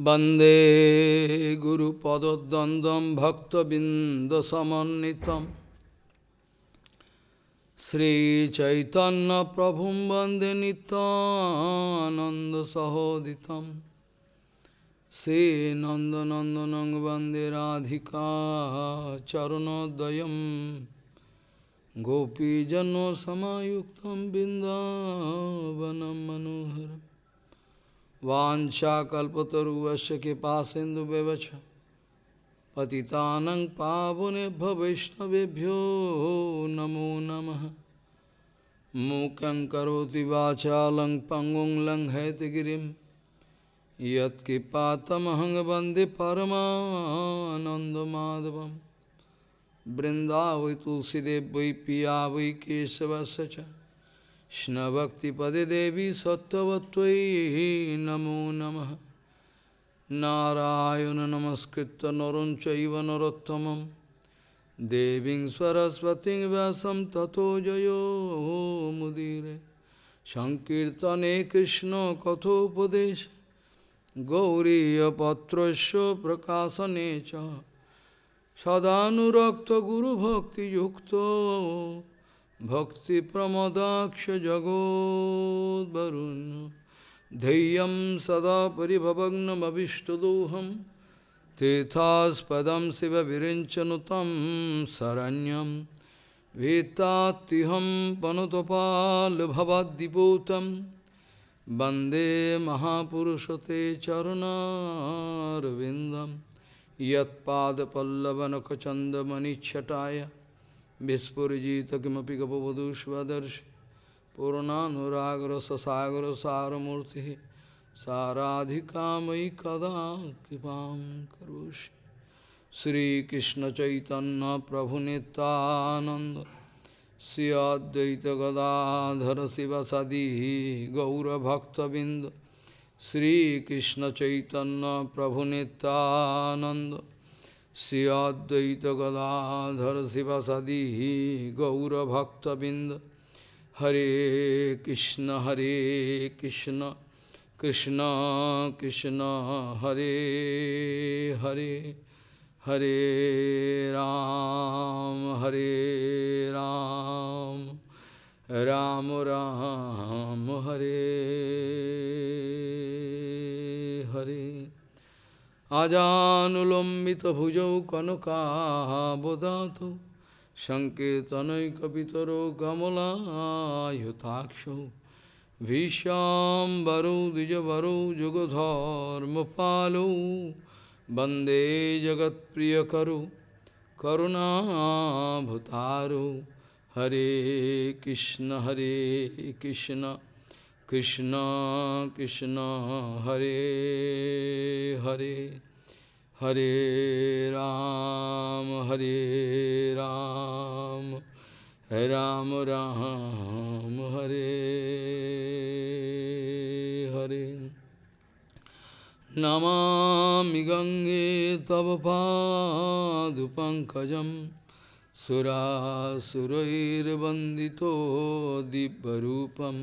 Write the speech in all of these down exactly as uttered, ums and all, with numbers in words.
Bande Guru Padadandam Bhakta Bindasamanitam Sri Chaitanya Prabhum Bande Nitananda Sahoditam Sri Nanda Nandanang Bande Radhika Charanodayam Gopijano Samayuktam Bindavanam Manoharam Vancha kalpataruvasya kipasindu bevacha patitanang pavunebhyo vaishnavebhyo namo namaha mukhaṃ karoti vācālaṃ paṅguṃ laṃ haitagiriṃ yat kipātamahaṃ vande paramānanda madhavam brindāvai tulsidevai vai piyāvai kesavasya ca Shna Bhakti Pade Devi Sattvatvai Namo Namaha Narayana Namaskritta Naruncaiva Narottamam Deving Sarasvatim Vyasam Tato Jayo Mudire Sankirtane Krishna Kathopadesh Gauriya Patrasya Prakasanecha Sadhanurakta Guru Bhakti Yukta Bhakti Pramodaksh Jagod Varun Dhyam Sada Paribhavagnam Abhishtadoham Tethas Padam Siva Virinchanutam Saranyam Vetatiham Panutopal Bhavadipotam Bande Mahapurushate Charana Ravindam Yat Pada Pallavanakachanda Manichataya Vispurjita kimapi kapadushvadarshi Purananuragra sasagra saramurti Saradhikamai kada kipam karushi Sri Krishna Chaitanya Prabhu Nityananda Sri Advaita Gadadhara Siva Sadi Gaura Bhakta Binda Sri Krishna Chaitanya Prabhu Nityananda Sri Advaita Gadadhara Sivasadi Gaura Bhakta Binda Hare Krishna Hare Krishna Krishna Krishna Hare Hare Hare Ram Hare Ram Ram Ram Hare Hare Ajanulambita bhujau kanaka bodhato Sankirtanai kapitaro gamala yutaksho Vishambaro dijavaro jugodharma palo Bande jagat priyakaru karuna bhutaro Hare Krishna Hare Krishna Krishna, Krishna, Hare, Hare, Hare Ram, Hare Ram, Ram, Ram, Hare, Hare. Namami Gange Tava Padupankajam Surasurair Bandito Dibbarupam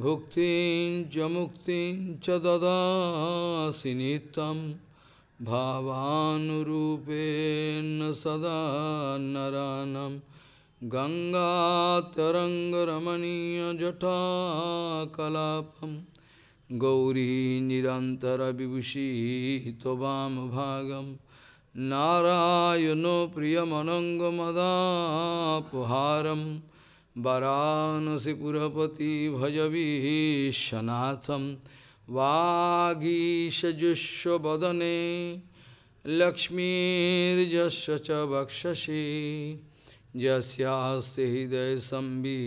Bhuktin Jamuktin Chadada Sinitam Bhavanurupen Sada Naranam Ganga Tarangaramaniya Jata Kalapam Gauri Nirantara Bibushi Tobam Bhagam Narayano Priyamanangamapuharam Varanasi Purapati Bhajavi Shanatham Vagisha Jusho Badane Lakshmi Jashacha Bakshashi Jasyasthi Hidaya Sambhi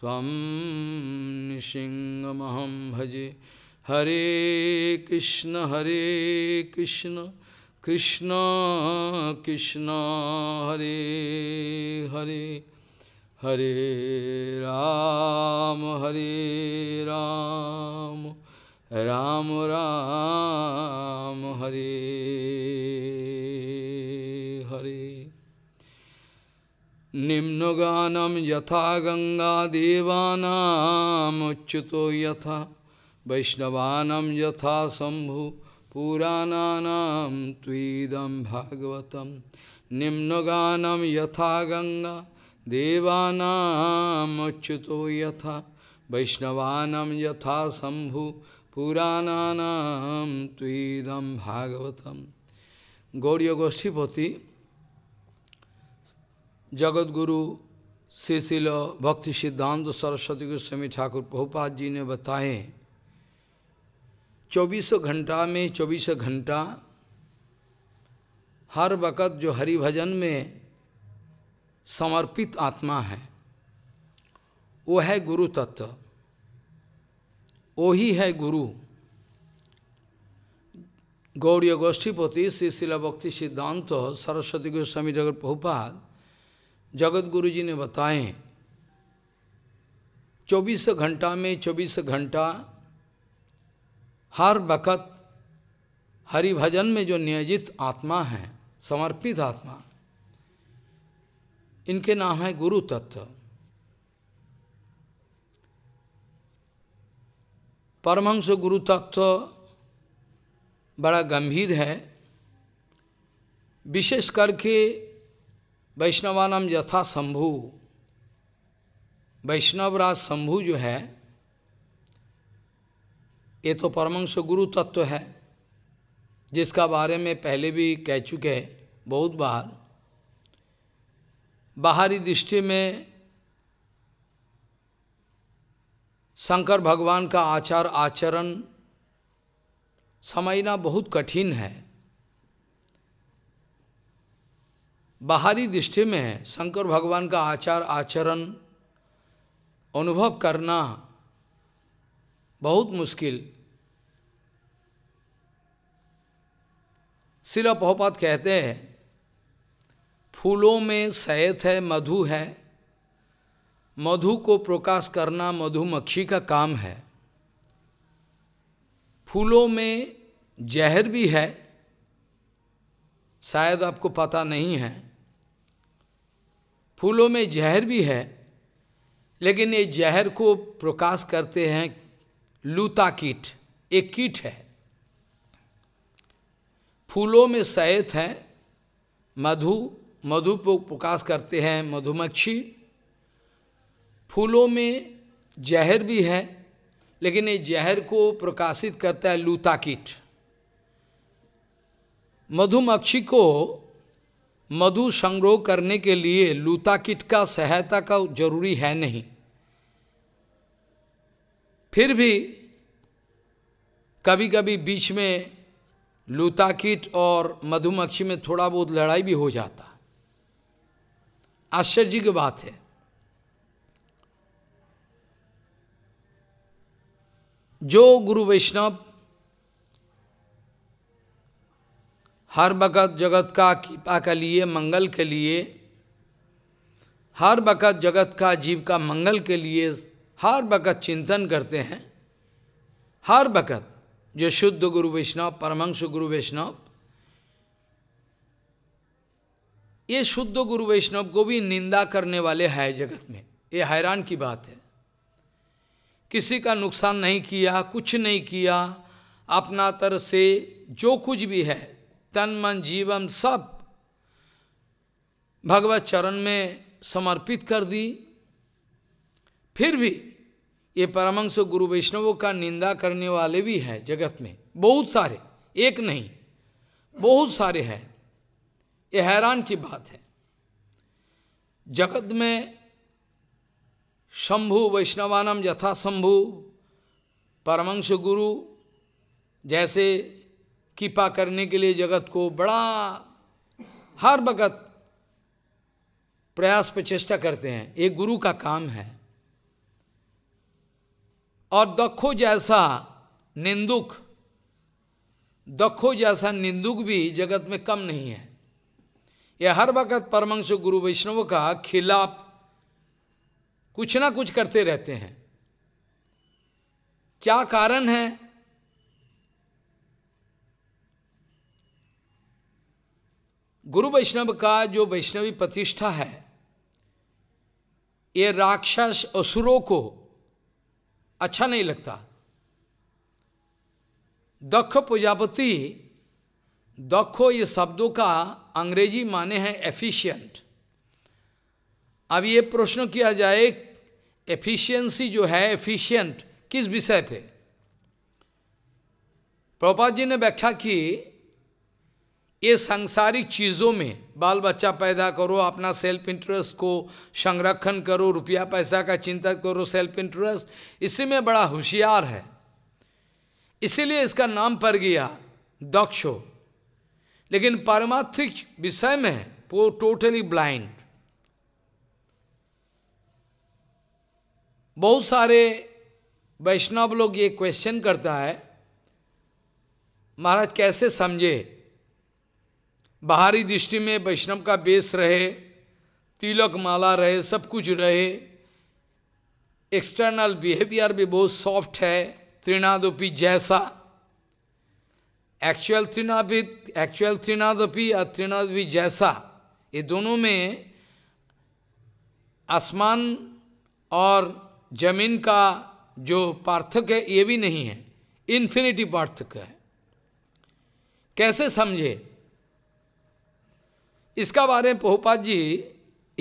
Tvam Nishingamaham Bhaji Hare Krishna Hare Krishna Krishna Krishna Hare Hare Hare Ram, Hare Ram, Ram Ram, Hare Hare. Nimnoganam yatha ganga devanam uchito yatha वैष्णवानां यथा शम्भु पुराणानां त्वेदं भागवतं निम्नगानं यथा गंगा देवानां अच्युतो यथा वैष्णवानां यथा शम्भु पुराणानां त्वेदं भागवतं। गौड़ीय गोष्ठीपति जगतगुरु श्री श्रील भक्ति सिद्धांत सरस्वती गोस्वामी ठाकुर प्रभुपाद जी ने बताए चौबीसों घंटा में चौबीसों घंटा हर वक़्त जो हरि भजन में समर्पित आत्मा है वो है गुरु तत्व, वो ही है गुरु। गौड़ीय गोष्ठीपति श्री श्रील भक्ति सिद्धांत सरस्वती गोस्वामी जगत प्रभुपाद जगत गुरु जी ने बताएं चौबीस घंटा में चौबीस घंटा हर वक़्त हरि भजन में जो नियोजित आत्मा है, समर्पित आत्मा, इनके नाम है गुरु तत्व। परमहंस गुरु तत्व बड़ा गंभीर है, विशेष करके वैष्णवानाम यथा शंभु, वैष्णवराज शंभु जो है ये तो परमंश गुरु तत्व है, जिसका बारे में पहले भी कह चुके बहुत बार। बाहरी दृष्टि में शंकर भगवान का आचार आचरण समझना बहुत कठिन है। बाहरी दृष्टि में शंकर भगवान का आचार आचरण अनुभव करना बहुत मुश्किल। श्रील प्रभुपाद कहते हैं फूलों में शहद है, मधु है, मधु को प्रकाश करना मधुमक्खी का काम है। फूलों में जहर भी है, शायद आपको पता नहीं है। फूलों में जहर भी है, लेकिन ये जहर को प्रकाश करते हैं लूता कीट, एक कीट है। फूलों में शहद है, मधु, मधु को प्रकाश करते हैं मधुमक्खी। फूलों में जहर भी है, लेकिन ये जहर को प्रकाशित करता है लूता कीट। मधुमक्खी को मधु संग्रह करने के लिए लूता कीट का सहायता का जरूरी है नहीं, फिर भी कभी कभी बीच में लूता कीट और मधुमक्खी में थोड़ा बहुत लड़ाई भी हो जाता। आश्चर्य की बात है, जो गुरु वैष्णव हर वक़्त जगत का कृपा के लिए, मंगल के लिए, हर वक़्त जगत का जीव का मंगल के लिए हर वक़्त चिंतन करते हैं, हर वक़्त जो शुद्ध गुरु वैष्णव, परमंश गुरु वैष्णव, ये शुद्ध गुरु वैष्णव को भी निंदा करने वाले हैं जगत में। ये हैरान की बात है, किसी का नुकसान नहीं किया, कुछ नहीं किया, अपना तरफ से जो कुछ भी है तन मन जीवन सब भगवत चरण में समर्पित कर दी, फिर भी ये परमहंस गुरु वैष्णवों का निंदा करने वाले भी हैं जगत में, बहुत सारे, एक नहीं बहुत सारे हैं। ये हैरान की बात है। जगत में शंभु वैष्णवानाम यथा शंभु परमहंस गुरु जैसे कृपा करने के लिए जगत को बड़ा हर वक़्त प्रयास पर चेष्टा करते हैं, ये गुरु का काम है। और दक्षो जैसा निंदुक, दक्षो जैसा निंदुक भी जगत में कम नहीं है। यह हर वक़्त परमहंस गुरु वैष्णव का खिलाफ कुछ ना कुछ करते रहते हैं। क्या कारण है? गुरु वैष्णव का जो वैष्णवी प्रतिष्ठा है, ये राक्षस असुरों को अच्छा नहीं लगता। दक्ष प्रजापति, दक्ष ये शब्दों का अंग्रेजी माने हैं एफिशिएंट। अब ये प्रश्न किया जाए एफिशिएंसी जो है, एफिशिएंट किस विषय पे? प्रभुपाद जी ने व्याख्या की ये सांसारिक चीज़ों में बाल बच्चा पैदा करो, अपना सेल्फ इंटरेस्ट को संरक्षण करो, रुपया पैसा का चिंता करो, सेल्फ इंटरेस्ट इसी में बड़ा होशियार है, इसीलिए इसका नाम पड़ गया दक्ष। लेकिन पारमार्थिक विषय में वो टोटली ब्लाइंड। बहुत सारे वैष्णव लोग ये क्वेश्चन करता है, महाराज कैसे समझे, बाहरी दृष्टि में वैष्णव का बेस रहे, तिलक माला रहे, सब कुछ रहे, एक्सटर्नल बिहेवियर भी बहुत सॉफ्ट है, त्रिनादोपी जैसा। एक्चुअल त्रिनादि एक्चुअल त्रिनादोपी और त्रिनादोपी जैसा, ये दोनों में आसमान और जमीन का जो पार्थक्य है ये भी नहीं है, इन्फिनिटी पार्थक्य है। कैसे समझे इसका बारे में प्रभुपाद जी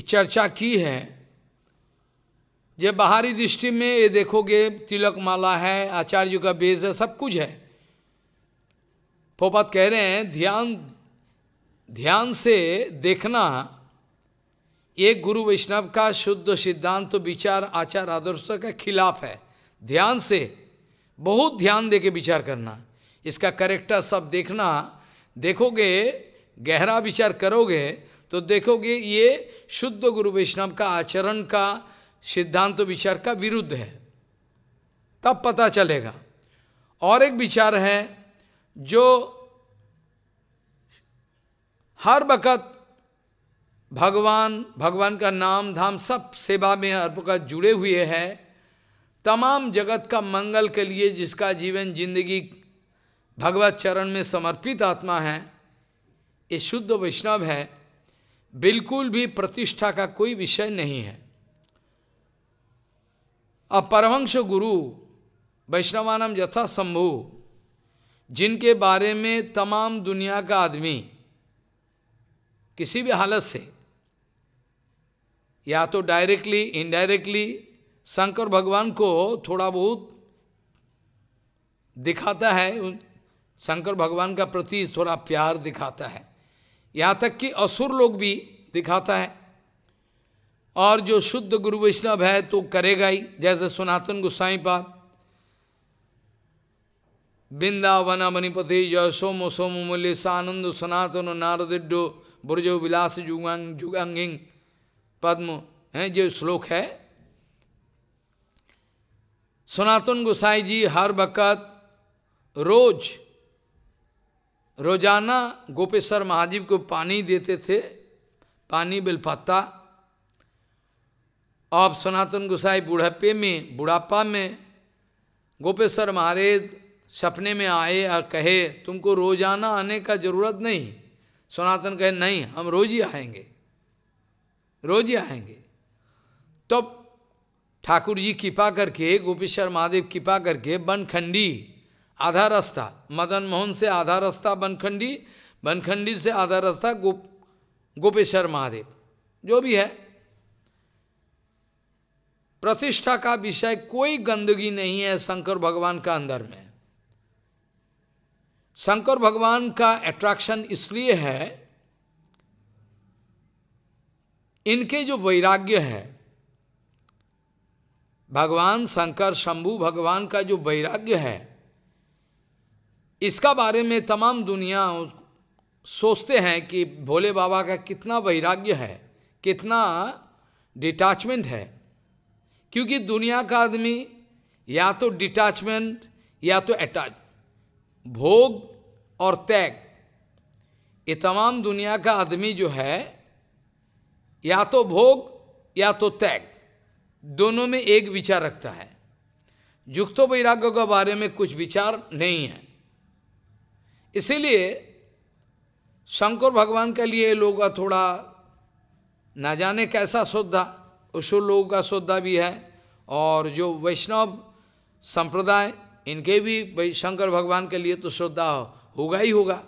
चर्चा की है। जब बाहरी दृष्टि में ये देखोगे तिलक माला है, आचार्य का बेस है, सब कुछ है। प्रभुपाद कह रहे हैं ध्यान ध्यान से देखना, ये गुरु वैष्णव का शुद्ध सिद्धांत तो विचार आचार आदर्शों के खिलाफ है। ध्यान से, बहुत ध्यान देके विचार करना, इसका करेक्टर सब देखना। देखोगे, गहरा विचार करोगे तो देखोगे ये शुद्ध गुरु वैष्णव का आचरण का सिद्धांत तो विचार का विरुद्ध है, तब पता चलेगा। और एक विचार है जो हर वक्त भगवान भगवान का नाम धाम सब सेवा में हर वक्त जुड़े हुए हैं, तमाम जगत का मंगल के लिए जिसका जीवन जिंदगी भगवत चरण में समर्पित आत्मा है, ये शुद्ध वैष्णव है। बिल्कुल भी प्रतिष्ठा का कोई विषय नहीं है। अब परमहंस गुरु वैष्णवानम यथा संभु, जिनके बारे में तमाम दुनिया का आदमी किसी भी हालत से या तो डायरेक्टली इनडायरेक्टली शंकर भगवान को थोड़ा बहुत दिखाता है, शंकर भगवान का प्रति थोड़ा प्यार दिखाता है, यहाँ तक कि असुर लोग भी दिखाता है। और जो शुद्ध गुरु वैष्णव है तो करेगा ही, जैसे सनातन गोसाई पाद वृंदावन मणिपति जय सोमो सोमो मूल्य सानंद सनातन नारदिड्डो बुरजो विलास जुगांग जुगांगिंग पद्म है जो श्लोक है। सनातन गोसाई जी हर वक्त रोज रोजाना गोपेश्वर महादेव को पानी देते थे, पानी बेलपत्ता। अब सनातन गोसाई बुढ़ापे में बुढ़ापा में गोपेश्वर महाराज सपने में आए और कहे तुमको रोजाना आने का जरूरत नहीं। सनातन कहे नहीं, हम रोज ही आएंगे, रोज ही आएंगे। तब तो ठाकुर जी कृपा करके, गोपेश्वर महादेव कृपा करके बनखंडी आधा रास्ता, मदन मोहन से आधा रास्ता बनखंडी, बनखंडी से आधा रास्ता गोप गोपेश्वर महादेव जो भी है। प्रतिष्ठा का विषय कोई गंदगी नहीं है शंकर भगवान का अंदर में। शंकर भगवान का अट्रैक्शन इसलिए है, इनके जो वैराग्य है, भगवान शंकर शंभू भगवान का जो वैराग्य है, इसका बारे में तमाम दुनिया सोचते हैं कि भोले बाबा का कितना वैराग्य है, कितना डिटैचमेंट है। क्योंकि दुनिया का आदमी या तो डिटैचमेंट या तो अटैच, भोग और त्याग, ये तमाम दुनिया का आदमी जो है या तो भोग या तो त्याग, दोनों में एक विचार रखता है। युक्तो वैराग्यों के बारे में कुछ विचार नहीं है। इसीलिए शंकर भगवान के लिए लोगों का थोड़ा ना जाने कैसा श्रद्धा, उस लोगों का श्रद्धा भी है। और जो वैष्णव संप्रदाय इनके भी भाई शंकर भगवान के लिए तो श्रद्धा होगा ही होगा।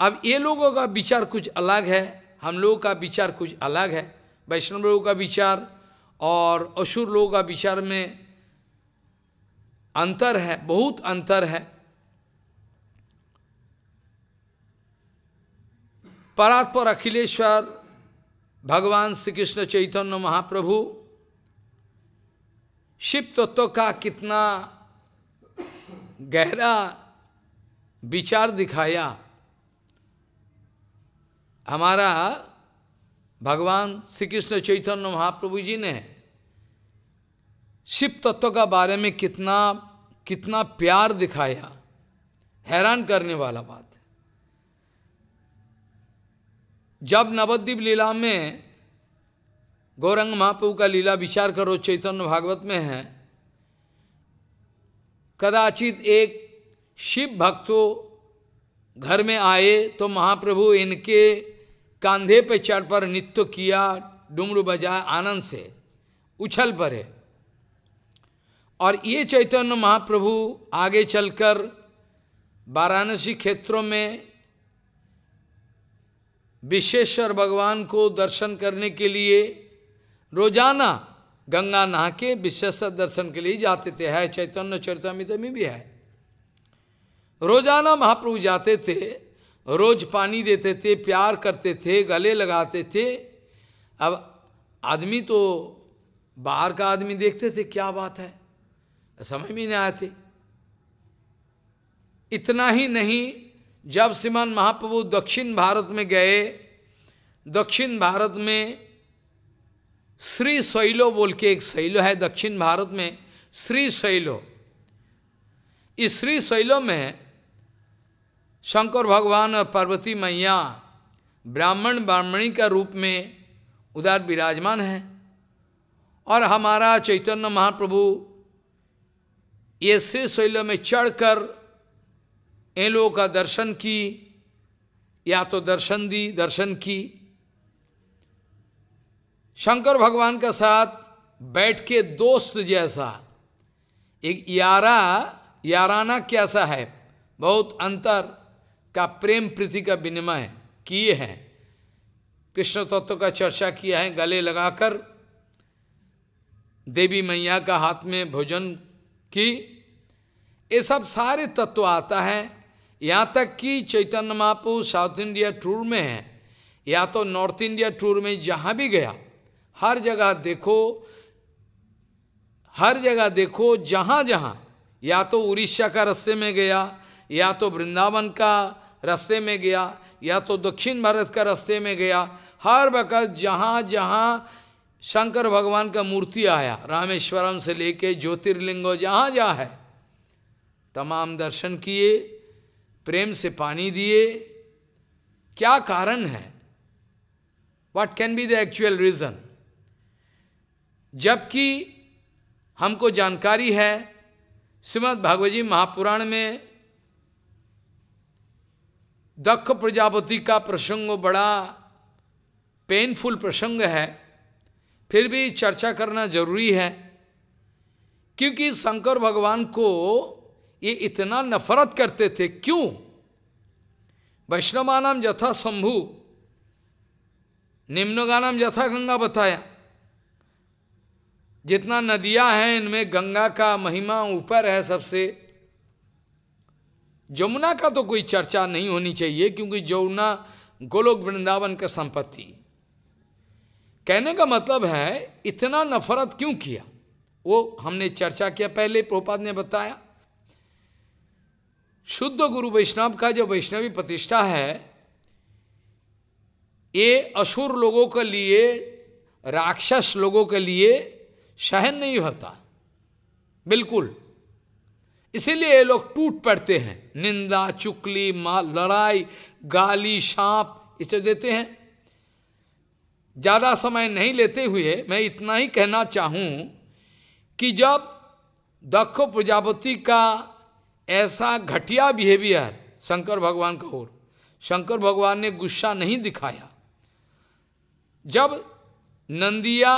अब ये लोगों का विचार कुछ अलग है, हम लोगों का विचार कुछ अलग है। वैष्णव लोगों का विचार और असुर लोगों का विचार में अंतर है, बहुत अंतर है। परात्पर अखिलेश्वर भगवान श्री कृष्ण चैतन्य महाप्रभु शिव तत्व का कितना गहरा विचार दिखाया। हमारा भगवान श्री कृष्ण चैतन्य महाप्रभु जी ने शिव तत्व का बारे में कितना कितना प्यार दिखाया, हैरान करने वाला बात है। जब नवद्वीप लीला में गौरंग महाप्रभु का लीला विचार करो, चैतन्य भागवत में है, कदाचित एक शिव भक्तों घर में आए तो महाप्रभु इनके कांधे पे चढ़ पर नृत्य किया, डुमरू बजाया, आनंद से उछल पड़े। और ये चैतन्य महाप्रभु आगे चलकर वाराणसी क्षेत्रों में विश्वेश्वर भगवान को दर्शन करने के लिए रोजाना गंगा नहा के विश्वेश्वर दर्शन के लिए जाते थे। है चैतन्य चरितामृत में भी है, रोजाना महाप्रभु जाते थे, रोज पानी देते थे, प्यार करते थे, गले लगाते थे। अब आदमी तो बाहर का आदमी देखते थे, क्या बात है, समझ में नहीं आते। इतना ही नहीं, जब श्रीमान महाप्रभु दक्षिण भारत में गए, दक्षिण भारत में श्री शैलो बोल के एक शैलो है दक्षिण भारत में, श्री शैलो, इस श्री शैलो में शंकर भगवान और पार्वती मैया ब्राह्मण ब्राह्मणी का रूप में उदार विराजमान है। और हमारा चैतन्य महाप्रभु ये श्री शैलो में चढ़कर इन लोगों का दर्शन की, या तो दर्शन दी, दर्शन की, शंकर भगवान के साथ बैठ के दोस्त जैसा, एक यारा याराना कैसा है, बहुत अंतर का प्रेम प्रीति का विनिमय किए हैं, कृष्ण तत्व का चर्चा किया है, गले लगाकर देवी मैया का हाथ में भोजन की, ये सब सारे तत्व आता है। यहाँ तक कि Chaitanya Mahaprabhu south India tour में है या तो नॉर्थ इंडिया टूर में, जहाँ भी गया हर जगह देखो, हर जगह देखो, जहाँ जहाँ, या तो उड़ीसा का रास्ते में गया, या तो वृंदावन का रास्ते में गया, या तो दक्षिण भारत का रास्ते में गया, हर वक्त जहाँ जहाँ शंकर भगवान का मूर्ति आया, रामेश्वरम से लेके ज्योतिर्लिंगों, जहाँ जहाँ है तमाम दर्शन किए, प्रेम से पानी दिए। क्या कारण है, what can be the actual reason? जबकि हमको जानकारी है श्रीमद् भागवत जी महापुराण में दक्ष प्रजापति का प्रसंग बड़ा पेनफुल प्रसंग है, फिर भी चर्चा करना जरूरी है, क्योंकि शंकर भगवान को ये इतना नफरत करते थे, क्यों? वैष्णवानाम यथा शंभु निम्नगानाम यथा गंगा बताया। जितना नदियां हैं इनमें गंगा का महिमा ऊपर है सबसे। यमुना का तो कोई चर्चा नहीं होनी चाहिए, क्योंकि यमुना गोलोक वृंदावन का संपत्ति। कहने का मतलब है इतना नफरत क्यों किया, वो हमने चर्चा किया पहले, प्रभुपाद ने बताया। शुद्ध गुरु वैष्णव का जो वैष्णवी प्रतिष्ठा है, ये असुर लोगों के लिए, राक्षस लोगों के लिए सहन नहीं होता बिल्कुल। इसीलिए ये लोग टूट पड़ते हैं, निंदा, चुगली, मार, लड़ाई, गाली, शाप इसे देते हैं। ज़्यादा समय नहीं लेते हुए मैं इतना ही कहना चाहूँ कि जब दक्ष प्रजापति का ऐसा घटिया बिहेवियर शंकर भगवान का, और शंकर भगवान ने गुस्सा नहीं दिखाया। जब नंदिया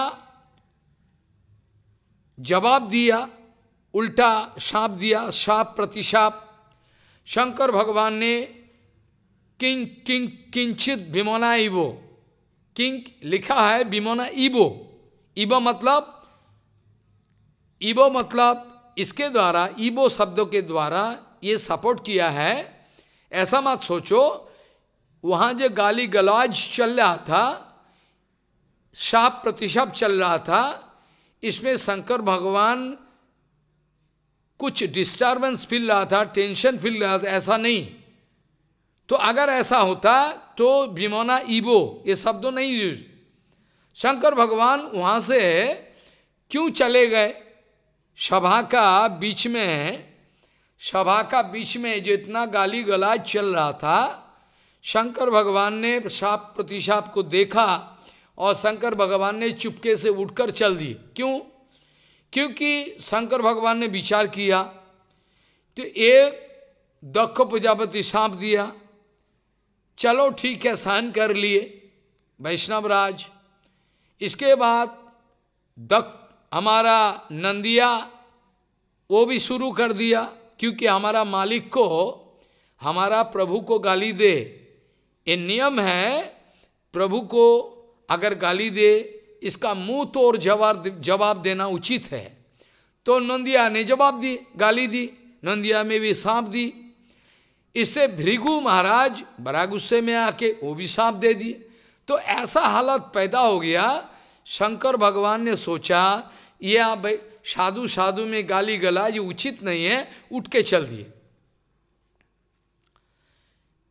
जवाब दिया उल्टा शाप दिया, शाप प्रतिशाप। शंकर भगवान ने किंग किंग किंचित विमोना इवो, किंग लिखा है विमोना इवो, इवो मतलब इवो मतलब इसके द्वारा, इवो शब्दों के द्वारा ये सपोर्ट किया है। ऐसा मत सोचो वहाँ जो गाली गलौज चल रहा था, शाप प्रतिशाप चल रहा था, इसमें शंकर भगवान कुछ डिस्टर्बेंस फील रहा था, टेंशन फील रहा था, ऐसा नहीं। तो अगर ऐसा होता तो विमोना ईबो ये शब्दों नहीं यूज। शंकर भगवान वहाँ से क्यों चले गए? सभा का बीच में, सभा का बीच में जो इतना गाली गलौज चल रहा था, शंकर भगवान ने शाप प्रतिशाप को देखा और शंकर भगवान ने चुपके से उठकर चल दी। क्यों? क्योंकि शंकर भगवान ने विचार किया तो एक दक्ष प्रजापति सांप दिया, चलो ठीक है सहन कर लिए वैष्णव राज। इसके बाद दक्ष हमारा नंदिया वो भी शुरू कर दिया, क्योंकि हमारा मालिक को, हमारा प्रभु को गाली दे, ये नियम है। प्रभु को अगर गाली दे इसका मुंह तोड़ जवाब जवाब देना उचित है। तो नंदिया ने जवाब दी, गाली दी, नंदिया में भी सांप दी। इससे भृगु महाराज बड़ा गुस्से में आके वो भी सांप दे दिए। तो ऐसा हालत पैदा हो गया। शंकर भगवान ने सोचा यह भाई साधु साधु में गाली गलौज ये उचित नहीं है, उठ के चल दिए।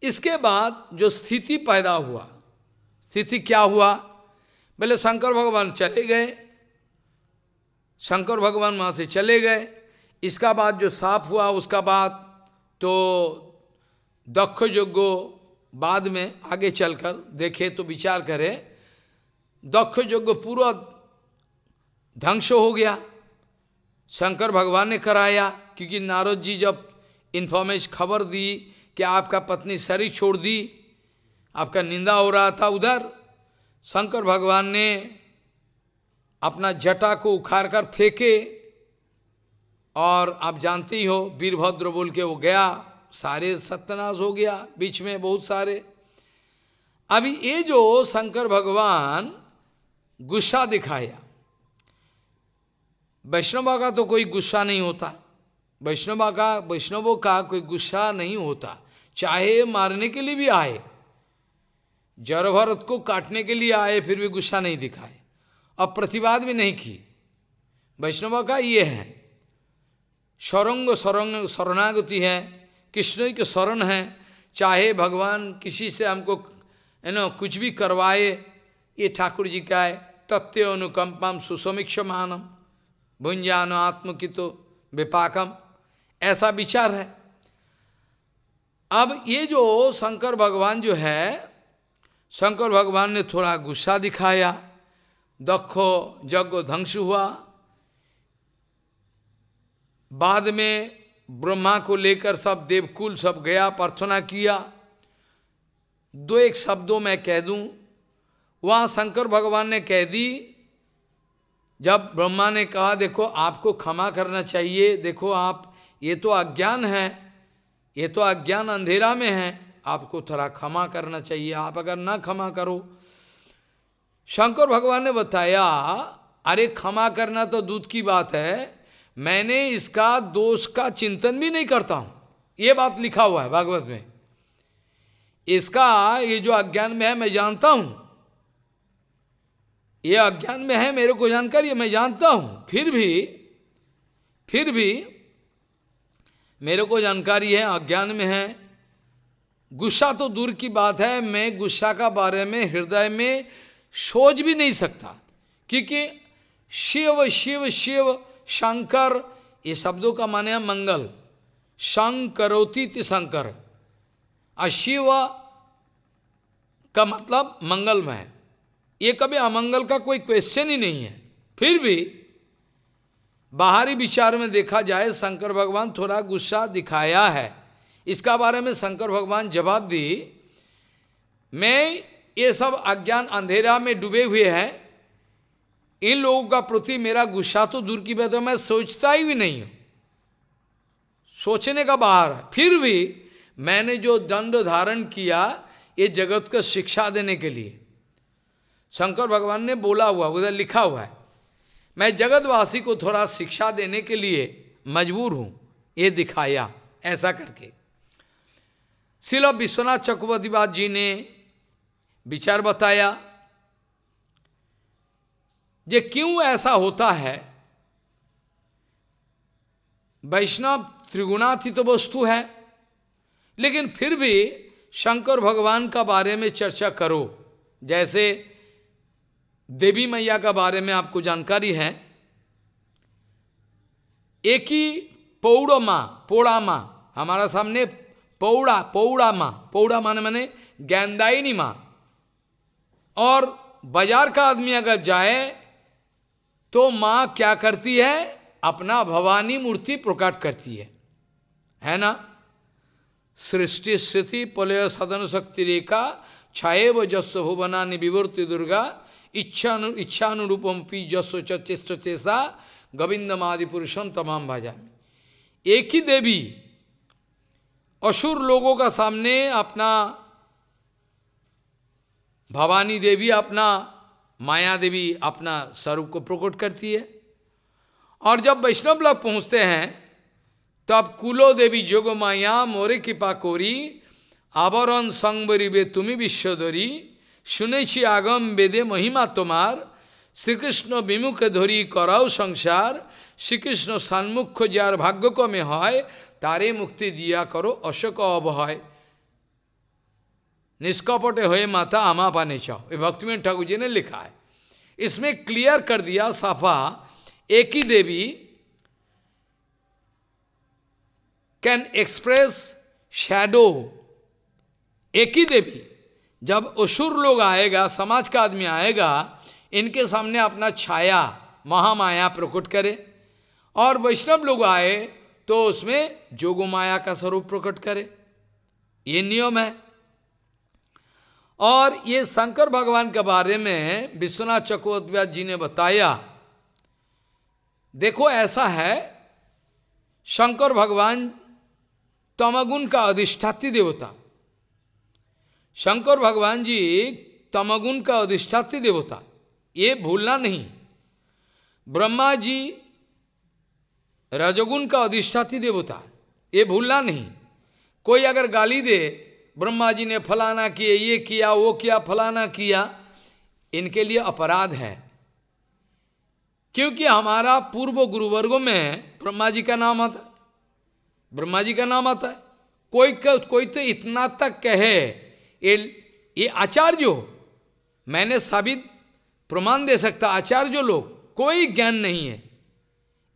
इसके बाद जो स्थिति पैदा हुआ, स्थिति क्या हुआ? पहले शंकर भगवान चले गए, शंकर भगवान वहाँ से चले गए। इसका बाद जो साफ हुआ, उसका बाद तो दक्ष यज्ञो बाद में आगे चलकर देखे तो विचार करे, दक्ष यज्ञो पूरा ध्वंस हो गया। शंकर भगवान ने कराया, क्योंकि नारद जी जब इन्फॉर्मेशन खबर दी कि आपका पत्नी शरीर छोड़ दी, आपका निंदा हो रहा था, उधर शंकर भगवान ने अपना जटा को उखाड़ कर फेंके। और आप जानते ही हो वीरभद्र बोल के वो गया, सारे सत्यानाश हो गया बीच में बहुत सारे। अभी ये जो शंकर भगवान गुस्सा दिखाया, वैष्णव का तो कोई गुस्सा नहीं होता, वैष्णव का वैष्णवों का कोई गुस्सा नहीं होता, चाहे मारने के लिए भी आए, जराभरत को काटने के लिए आए, फिर भी गुस्सा नहीं दिखाए और प्रतिवाद भी नहीं की। वैष्णव का ये है, शरंग शरंग शरणागति है, कृष्ण के शरण है, चाहे भगवान किसी से हमको है ना कुछ भी करवाए, ये ठाकुर जी का है। तत्व अनुकंपम सुसमीक्ष मानम भुंजान आत्मकितो विपाकम, ऐसा विचार है। अब ये जो शंकर भगवान जो है, शंकर भगवान ने थोड़ा गुस्सा दिखाया, दक्षो यज्ञ ध्वंस हुआ। बाद में ब्रह्मा को लेकर सब देवकुल सब गया, प्रार्थना किया। दो एक शब्दों में कह दूं, वहाँ शंकर भगवान ने कह दी, जब ब्रह्मा ने कहा देखो आपको क्षमा करना चाहिए, देखो आप ये तो अज्ञान है, ये तो अज्ञान अंधेरा में है, आपको थोड़ा क्षमा करना चाहिए, आप अगर ना क्षमा करो। शंकर भगवान ने बताया अरे क्षमा करना तो दूध की बात है, मैंने इसका दोष का चिंतन भी नहीं करता हूँ। ये बात लिखा हुआ है भागवत में, इसका ये जो अज्ञान में है मैं जानता हूँ, ये अज्ञान में है मेरे को जानकर ये मैं जानता हूँ, फिर भी फिर भी मेरे को जानकारी है, अज्ञान में है। गुस्सा तो दूर की बात है, मैं गुस्सा का बारे में हृदय में सोच भी नहीं सकता, क्योंकि शिव शिव शिव शंकर ये शब्दों का माने है मंगल, शंकरोति शंकर, और शिव का मतलब मंगलमय है, ये कभी अमंगल का कोई क्वेश्चन ही नहीं है। फिर भी बाहरी विचार में देखा जाए शंकर भगवान थोड़ा गुस्सा दिखाया है, इसका बारे में शंकर भगवान जवाब दी मैं ये सब अज्ञान अंधेरा में डूबे हुए हैं, इन लोगों का प्रति मेरा गुस्सा तो दूर की बात है, मैं सोचता ही भी नहीं हूँ, सोचने का बाहर है। फिर भी मैंने जो दंड धारण किया ये जगत को शिक्षा देने के लिए, शंकर भगवान ने बोला हुआ, उधर लिखा हुआ है। मैं जगतवासी को थोड़ा शिक्षा देने के लिए मजबूर हूँ, ये दिखाया ऐसा करके। श्रील विश्वनाथ चक्रवर्तीवाद जी ने विचार बताया जे क्यों ऐसा होता है। वैष्णव त्रिगुणातीत तो वस्तु है, लेकिन फिर भी शंकर भगवान का बारे में चर्चा करो। जैसे देवी मैया का बारे में आपको जानकारी है, एक ही पौड़ा माँ, पौड़ा माँ हमारा सामने, पौड़ा पौड़ा माँ, पौड़ा माँ मैंने ज्ञानदायिनी माँ। और बाजार का आदमी अगर जाए तो माँ क्या करती है, अपना भवानी मूर्ति प्रकट करती है, है ना। सृष्टि स्थिति प्रलय साधन शक्ति रेखा छाये व जस्व भुवनानि विवर्ति दुर्गा इच्छा इच्छानुरूपम पी जस्व चेष्ट चेषा गोविंदम आदि पुरुषम तमाम भजामि। एक ही देवी असुर लोगों का सामने अपना भवानी देवी, अपना माया देवी अपना स्वरूप को प्रकट करती है। और जब वैष्णव लोग पहुँचते हैं तब कुलो देवी जोग माया मोरे कृपा कोरी आवरण संगबरी वे तुम्हें विश्वधरी सुने छी आगम वेदे महिमा तुम्हार श्रीकृष्ण विमुख धरी कराओ संसार श्रीकृष्ण सन्मुख जार भाग्य को में है तारे मुक्ति दिया करो अशोक अभय निष्कपटे होए माता आमा पाने चाहो। ये भक्तिवें ठाकुर जी ने लिखा है। इसमें क्लियर कर दिया साफा, एक ही देवी कैन एक्सप्रेस शैडो। एक ही देवी जब असुर लोग आएगा, समाज का आदमी आएगा, इनके सामने अपना छाया महामाया प्रकट करे, और वैष्णव लोग आए तो उसमें जोगो माया का स्वरूप प्रकट करे। ये नियम है। और ये शंकर भगवान के बारे में विश्वनाथ चक्रवर्ती जी ने बताया। देखो ऐसा है, शंकर भगवान तमगुण का अधिष्ठात्री देवता, शंकर भगवान जी तमगुण का अधिष्ठात्री देवता, ये भूलना नहीं। ब्रह्मा जी रजोगुण का अधिष्ठात्री देवता, ये भूलना नहीं। कोई अगर गाली दे, ब्रह्मा जी ने फलाना किया, ये किया, वो किया, फलाना किया, इनके लिए अपराध है। क्योंकि हमारा पूर्व गुरुवर्गों में ब्रह्मा जी का नाम आता है, ब्रह्मा जी का नाम आता है। कोई कोई तो इतना तक कहे, ये ये आचार्य हो, मैंने साबित प्रमाण दे सकता, आचार्य लोग कोई ज्ञान नहीं है,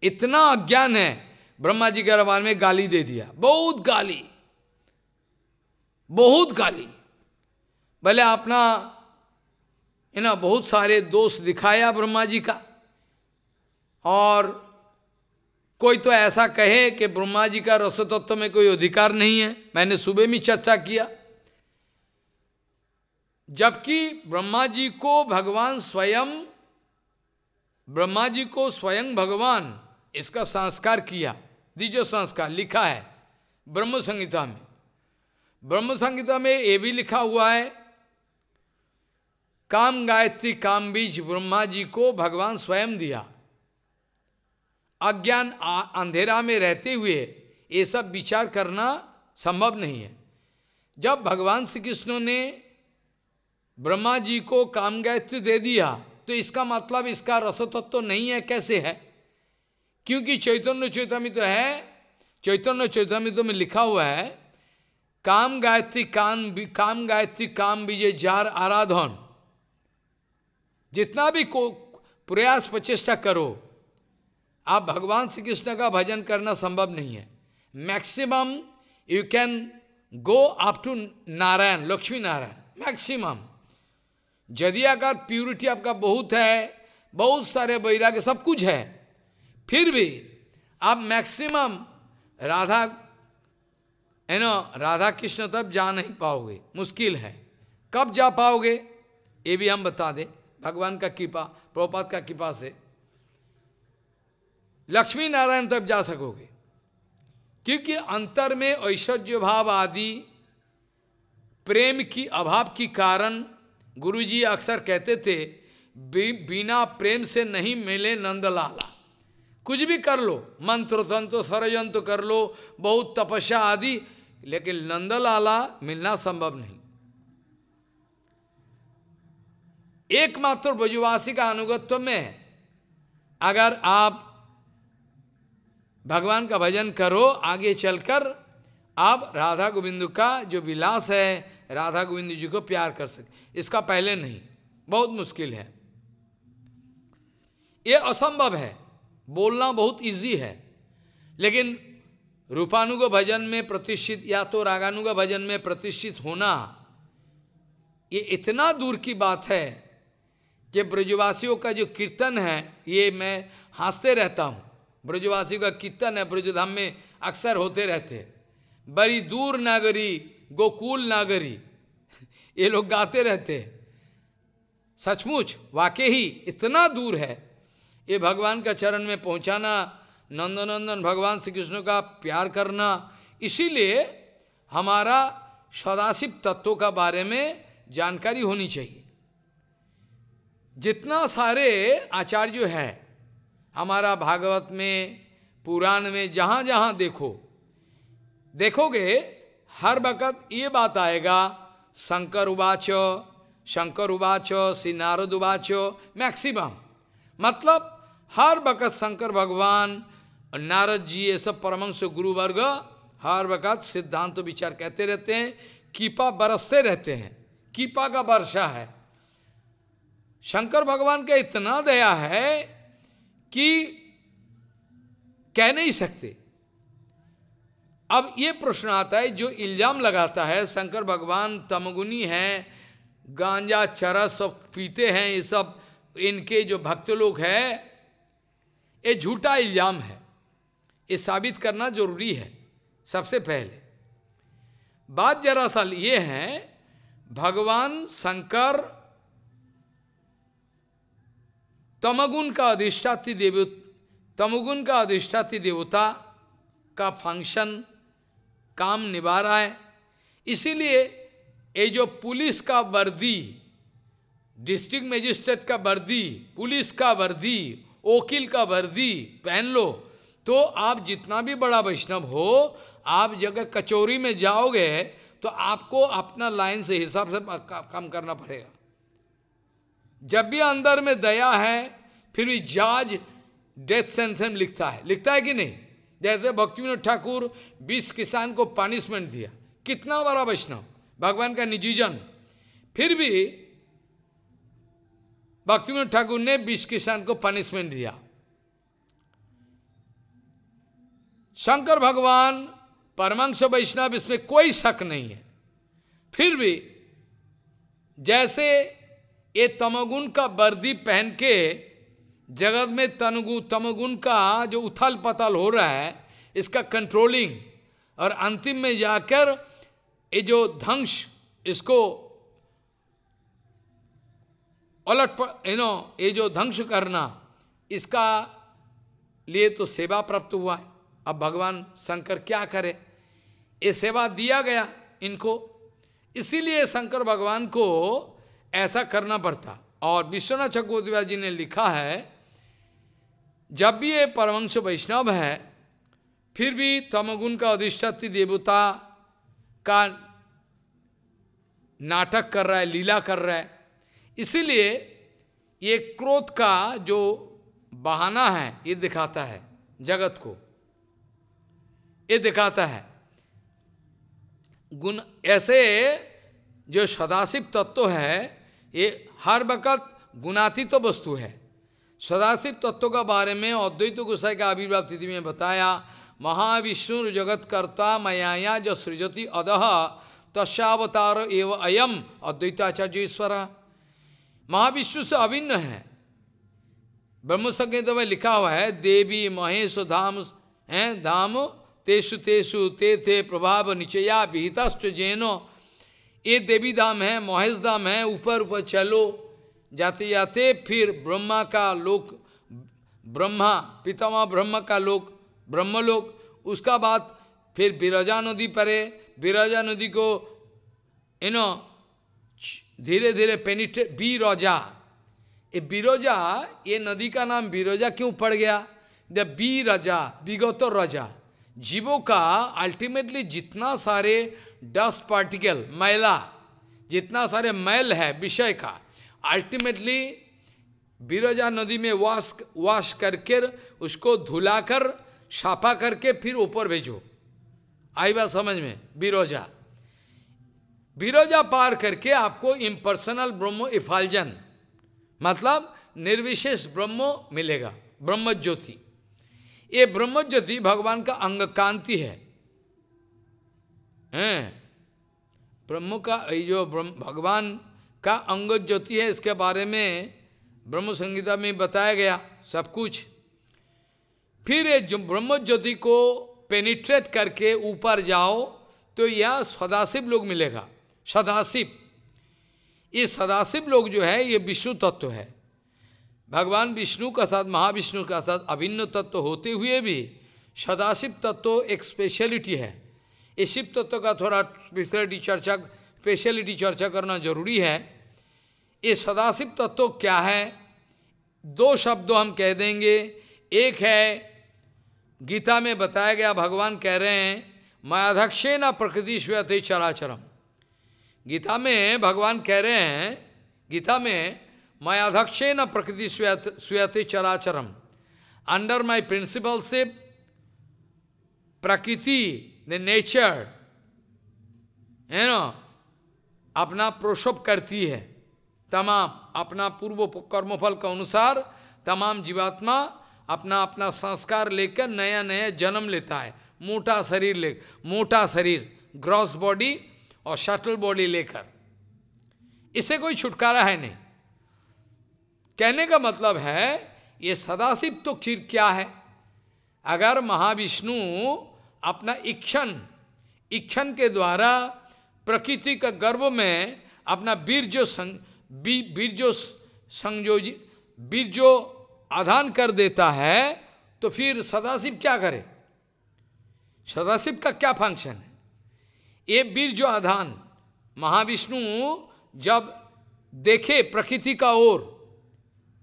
इतना अज्ञान है। ब्रह्मा जी के बारे में गाली दे दिया, बहुत गाली, बहुत गाली, भले अपना है ना, बहुत सारे दोष दिखाया ब्रह्मा जी का। और कोई तो ऐसा कहे कि ब्रह्मा जी का रस तत्व में कोई अधिकार नहीं है, मैंने सुबह में चर्चा किया। जबकि ब्रह्मा जी को भगवान स्वयं, ब्रह्मा जी को स्वयं भगवान इसका संस्कार किया, द्विज संस्कार लिखा है ब्रह्म संहिता में। ब्रह्म संहिता में ये भी लिखा हुआ है, काम गायत्री काम बीज ब्रह्मा जी को भगवान स्वयं दिया। अज्ञान अंधेरा में रहते हुए ये सब विचार करना संभव नहीं है। जब भगवान श्री कृष्ण ने ब्रह्मा जी को काम गायत्री दे दिया तो इसका मतलब इसका रस तत्व तो नहीं है, कैसे है? क्योंकि चैतन्य चैतामृत तो है, चैतन्य चैतामृत में लिखा हुआ है, काम गायत्री काम काम गायत्री काम बीजे जार आराधन। जितना भी को प्रयास प्रचेष्टा करो, आप भगवान श्री कृष्ण का भजन करना संभव नहीं है। Maximum you can go up to Narayan, Lakshmi Narayan maximum. यदि अगर प्योरिटी आपका बहुत है, बहुत सारे वैराग्य सब कुछ है, फिर भी आप मैक्सिमम राधा है ना, राधा कृष्ण तब जा नहीं पाओगे, मुश्किल है। कब जा पाओगे ये भी हम बता दें, भगवान का कृपा, प्रभुपाद का कृपा से लक्ष्मी नारायण तब जा सकोगे। क्योंकि अंतर में ऐश्वर्य भाव आदि प्रेम की अभाव के कारण गुरुजी अक्सर कहते थे बिना प्रेम से नहीं मिले नंदलाला। कुछ भी कर लो, मंत्र तंत्र षडयंत्र कर लो, बहुत तपस्या आदि, लेकिन नंदलाला मिलना संभव नहीं। एकमात्र ब्रजवासी का अनुगत्य में अगर आप भगवान का भजन करो, आगे चलकर आप राधा गोविंद का जो विलास है, राधा गोविंद जी को प्यार कर सके, इसका पहले नहीं, बहुत मुश्किल है, ये असंभव है। बोलना बहुत इजी है, लेकिन रूपानुग भजन में प्रतिष्ठित या तो रागानुग भजन में प्रतिष्ठित होना, ये इतना दूर की बात है कि ब्रजवासियों का जो कीर्तन है, ये मैं हंसते रहता हूँ, ब्रजवासियों का कीर्तन है, ब्रजधाम में अक्सर होते रहते, बड़ी दूर नागरी गोकुल नागरी ये लोग गाते रहते। सचमुच वाकई ही इतना दूर है, ये भगवान का चरण में पहुंचाना, नंदनंदन भगवान श्री कृष्ण का प्यार करना, इसीलिए हमारा सदाशिव तत्वों का बारे में जानकारी होनी चाहिए। जितना सारे आचार्य हैं हमारा, भागवत में पुराण में जहाँ जहाँ देखो देखोगे हर वक़्त ये बात आएगा, शंकर उवाच शंकर उवाच श्री नारद उवाच मैक्सिमम, मतलब हर वक़्त शंकर भगवान नारद जी ये सब परमहंस गुरुवर्ग हर वक़्त सिद्धांत तो विचार कहते रहते हैं, कीपा बरसते रहते हैं, कीपा का वर्षा है। शंकर भगवान का इतना दया है कि कह नहीं सकते। अब ये प्रश्न आता है जो इल्जाम लगाता है शंकर भगवान तमगुनी हैं, गांजा चरस सब पीते हैं, ये सब इनके जो भक्त लोग हैं, ये झूठा इल्जाम है, ये साबित करना जरूरी है। सबसे पहले बात दरअसल ये है, भगवान शंकर तमगुण का अधिष्ठात्री देव तमगुण का अधिष्ठात्री देवता का फंक्शन काम निभा रहा है। इसीलिए ये जो पुलिस का वर्दी, डिस्ट्रिक्ट मजिस्ट्रेट का वर्दी, पुलिस का वर्दी, वकील का वर्दी पहन लो तो आप जितना भी बड़ा वैष्णव हो, आप जगह कचौरी में जाओगे तो आपको अपना लाइन से हिसाब से काम करना पड़ेगा। जब भी अंदर में दया है फिर भी जज डेथ सेंटेंस लिखता है, लिखता है कि नहीं? जैसे भक्ति विनोद ठाकुर बीस किसान को पनिशमेंट दिया, कितना बड़ा वैष्णव, भगवान का निजी जन, फिर भी भक्ति विनोद ठाकुर ने बीस किसान को पनिशमेंट दिया। शंकर भगवान परमहंस वैष्णव, इसमें कोई शक नहीं है, फिर भी जैसे ये तमगुण का वर्दी पहन के जगत में तनगु तमगुण का जो उथल पथल हो रहा है, इसका कंट्रोलिंग और अंतिम में जाकर ये जो ध्वंस, इसको उलट यू नो ये जो ध्वंस करना, इसका लिए तो सेवा प्राप्त हुआ है। अब भगवान शंकर क्या करे, ये सेवा दिया गया इनको, इसीलिए शंकर भगवान को ऐसा करना पड़ता। और विश्वनाथ चक्रवर्ती जी ने लिखा है, जब भी ये परमहंस वैष्णव है फिर भी तमगुण का अधिष्ठात्री देवता का नाटक कर रहा है, लीला कर रहा है। इसीलिए ये क्रोध का जो बहाना है ये दिखाता है, जगत को ये दिखाता है। गुण ऐसे जो सदाशिव तत्व है, ये हर वक़्त गुणातीत तो वस्तु है। सदाशिव तत्व का बारे में अद्वैत गोसाई का आविर्भाव तिथि में बताया, महाविष्णु जगतकर्ता माया जो सृजति अदह तस्यावतारो एव अयम अद्वैताचार्य ईश्वर। महाविष्णु से अभिन्न है। ब्रह्मसंहिता में लिखा हुआ है, देवी महेश धाम हैं धाम तेषु तेषु ते थे प्रभाव निचया विहिताश्च जैनो। ये देवी धाम है, महेश धाम है, ऊपर ऊपर चलो जाते जाते फिर ब्रह्मा का लोक, ब्रह्मा पितामह ब्रह्मा का लोक, ब्रह्मलोक, उसका बाद फिर बिरजा नदी परे, बिरजा नदी को यू नो धीरे धीरे पेनिट्रेट, बिरजा, ये बिरजा, ये नदी का नाम बिरजा क्यों पड़ गया? द बिरजा, विगत रजा, जीवों का अल्टीमेटली जितना सारे डस्ट पार्टिकल, मैला, जितना सारे मैल है विषय का, अल्टीमेटली बिरजा नदी में वाश वाश करके उसको धुलाकर साफा करके फिर ऊपर भेजो। आई बात समझ में? बिरजा, बिरजा पार करके आपको इम्पर्सनल ब्रह्म इफालजन, मतलब निर्विशेष ब्रह्म मिलेगा, ब्रह्म ज्योति। ये ब्रह्म ज्योति भगवान का अंग कांति है, हैं? ब्रह्म का ये जो भगवान का अंग ज्योति है, इसके बारे में ब्रह्म संहिता में बताया गया सब कुछ। फिर ये जो ब्रह्म ज्योति को पेनिट्रेट करके ऊपर जाओ तो यह सदाशिव लोग मिलेगा। सदाशिव, ये सदाशिव लोग जो है ये विष्णु तत्व है। भगवान विष्णु का साथ, महाविष्णु का साथ अभिन्न तत्व होते हुए भी सदाशिव तत्व एक स्पेशलिटी है। इस शिव तत्व का थोड़ा स्पेशलिटी चर्चा स्पेशलिटी चर्चा करना जरूरी है। ये सदाशिव तत्व क्या है? दो शब्दों हम कह देंगे। एक है गीता में बताया गया, भगवान कह रहे हैं मायाधक्षेन प्रकृति श्वेते चराचरम। गीता में भगवान कह रहे हैं, गीता में मायाधक्षेन प्रकृति श्वेते चराचरम, अंडर माई प्रिंसिपलशिप प्रकृति द नेचर है ना अपना प्रोशोप करती है। तमाम अपना पूर्व कर्मफल के अनुसार तमाम जीवात्मा अपना अपना संस्कार लेकर नया नया जन्म लेता है, मोटा शरीर ले, मोटा शरीर ग्रॉस बॉडी और शटल बॉडी लेकर। इससे कोई छुटकारा है नहीं। कहने का मतलब है ये सदाशिव तो खीर क्या है? अगर महाविष्णु अपना इक्षण इक्षण के द्वारा प्रकृति का गर्भ में अपना बीर्जो संग बीर्जो संयोजी बीर्जो आधान कर देता है, तो फिर सदाशिव क्या करे? सदाशिव का क्या फंक्शन है? ये बीर्जो आधान महाविष्णु जब देखे प्रकृति का ओर,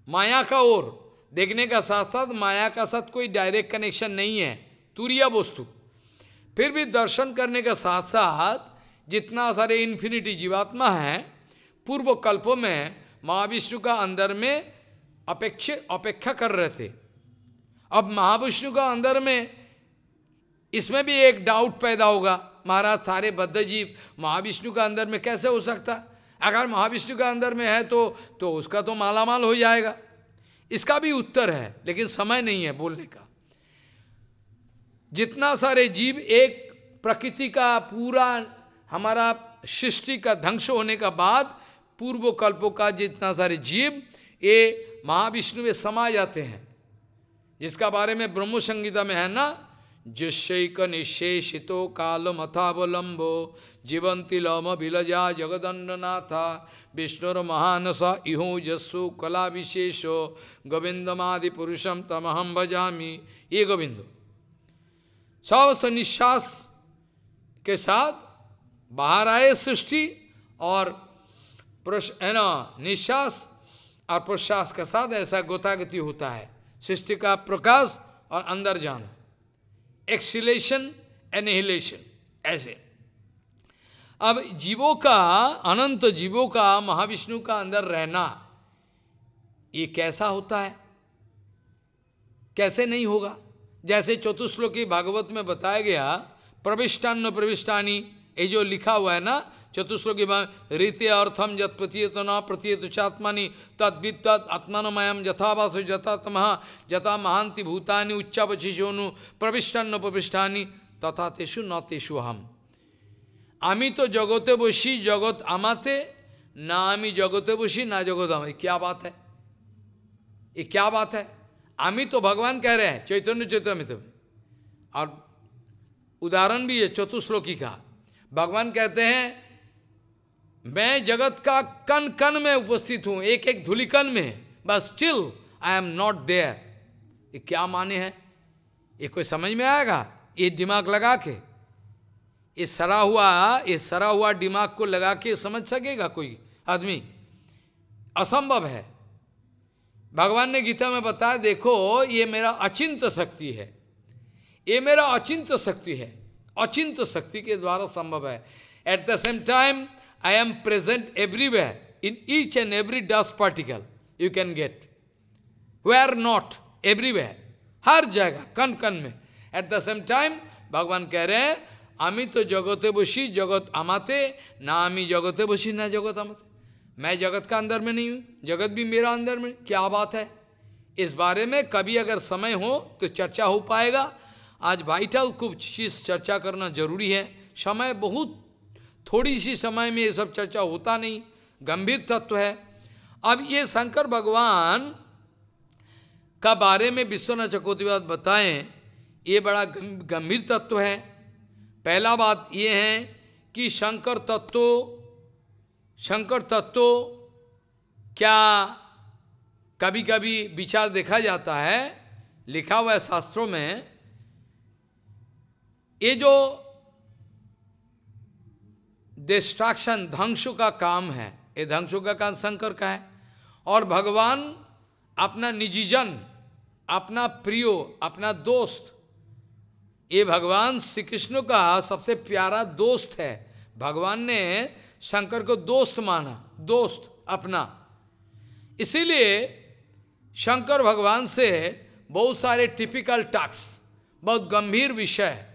माया का ओर देखने का साथ साथ, माया का साथ कोई डायरेक्ट कनेक्शन नहीं है तुरिया वस्तु, फिर भी दर्शन करने के साथ साथ जितना सारे इन्फिनिटी जीवात्मा है पूर्व कल्पों में महाविष्णु का अंदर में अपेक्षा अपेक्षा कर रहे थे। अब महाविष्णु का अंदर में इसमें भी एक डाउट पैदा होगा, महाराज सारे बद्ध जीव महाविष्णु का अंदर में कैसे हो सकता? अगर महाविष्णु का अंदर में है तो तो उसका तो मालामाल हो जाएगा। इसका भी उत्तर है, लेकिन समय नहीं है बोलने का। जितना सारे जीव एक प्रकृति का पूरा हमारा सृष्टि का ध्वंस होने का बाद पूर्व कल्पों का जितना सारे जीव ये महाविष्णु में समा जाते हैं, जिसका बारे में ब्रह्म संहिता में है ना, जिसैक निशेषितो काल मथावलम्बो जीवंति लोम बिलजा जगदंडनाथा विष्णुर महानस इहो जस्सु कला विशेषो गोविंदमादि पुरुषम तमहम भजामि। ये गोविंद सब निश्वास के साथ बाहर आए सृष्टि, और ना निश्वास और प्रश्वास के साथ ऐसा गोतागति होता है सृष्टि का प्रकाश और अंदर जाना, एक्सिलेशन एनिहिलेशन ऐसे। अब जीवों का, अनंत जीवों का महाविष्णु का अंदर रहना ये कैसा होता है? कैसे नहीं होगा? जैसे चतुश्लोकी भागवत में बताया गया, प्रविष्टान्न प्रविष्टानी, ये जो लिखा हुआ है ना चतुश्लोकी भाग, रीते अर्थम यत् प्रतीयत न प्रतीयत चात्मानि तद्विद्वत् आत्मानमयम् यथावासो यथा तमः यथा महान्ति भूतानि उच्चावचिषोनु प्रविष्टान्न प्रविष्टानि तथा तेषु न तेषु अहम्। आमी तो जगते बसी जगत आमाते, ना आमी जगते बसी ना जगत आमाते। क्या बात है? ये क्या बात है? आमी तो भगवान कह रहे हैं चैतन्य चैतन्य में, और उदाहरण भी है चतुश्लोकी का। भगवान कहते हैं मैं जगत का कण कण में उपस्थित हूँ, एक एक धूलिकण में, but still I am not there. ये क्या माने हैं? ये कोई समझ में आएगा ये दिमाग लगा के? ये सरा हुआ ये सरा हुआ दिमाग को लगा के समझ सकेगा कोई आदमी? असंभव है। भगवान ने गीता में बताया, देखो ये मेरा अचिंत्य शक्ति है, ये मेरा अचिंत्य शक्ति है, अचिंत्य शक्ति के द्वारा संभव है। At the same time I am present everywhere in each and every dust particle you can get, where not everywhere, हर जगह कण कण में। एट द सेम टाइम भगवान कह रहे हैं, आमी तो जगते बसी जगत आमाते ना, आमी जगते बसी ना जगत आमाते, मैं जगत का अंदर में नहीं हूँ, जगत भी मेरा अंदर में। क्या बात है! इस बारे में कभी अगर समय हो तो चर्चा हो पाएगा। आज वाइटल कुछ चीज़ चर्चा करना जरूरी है। समय बहुत थोड़ी सी समय में ये सब चर्चा होता नहीं, गंभीर तत्व है। अब ये शंकर भगवान का बारे में विश्वनाथ चकोतिवाद बताएं, ये बड़ा गंभीर तत्व है। पहला बात ये है कि शंकर तत्व शंकर तत्व क्या कभी कभी विचार देखा जाता है, लिखा हुआ है शास्त्रों में। ये जो डिस्ट्रैक्शन ध्वंसों का काम है, ये ध्वंसों का काम शंकर का है। और भगवान अपना निजीजन, अपना प्रियो, अपना दोस्त, ये भगवान श्री कृष्ण का सबसे प्यारा दोस्त है। भगवान ने शंकर को दोस्त माना, दोस्त अपना। इसीलिए शंकर भगवान से बहुत सारे टिपिकल टास्क, बहुत गंभीर विषय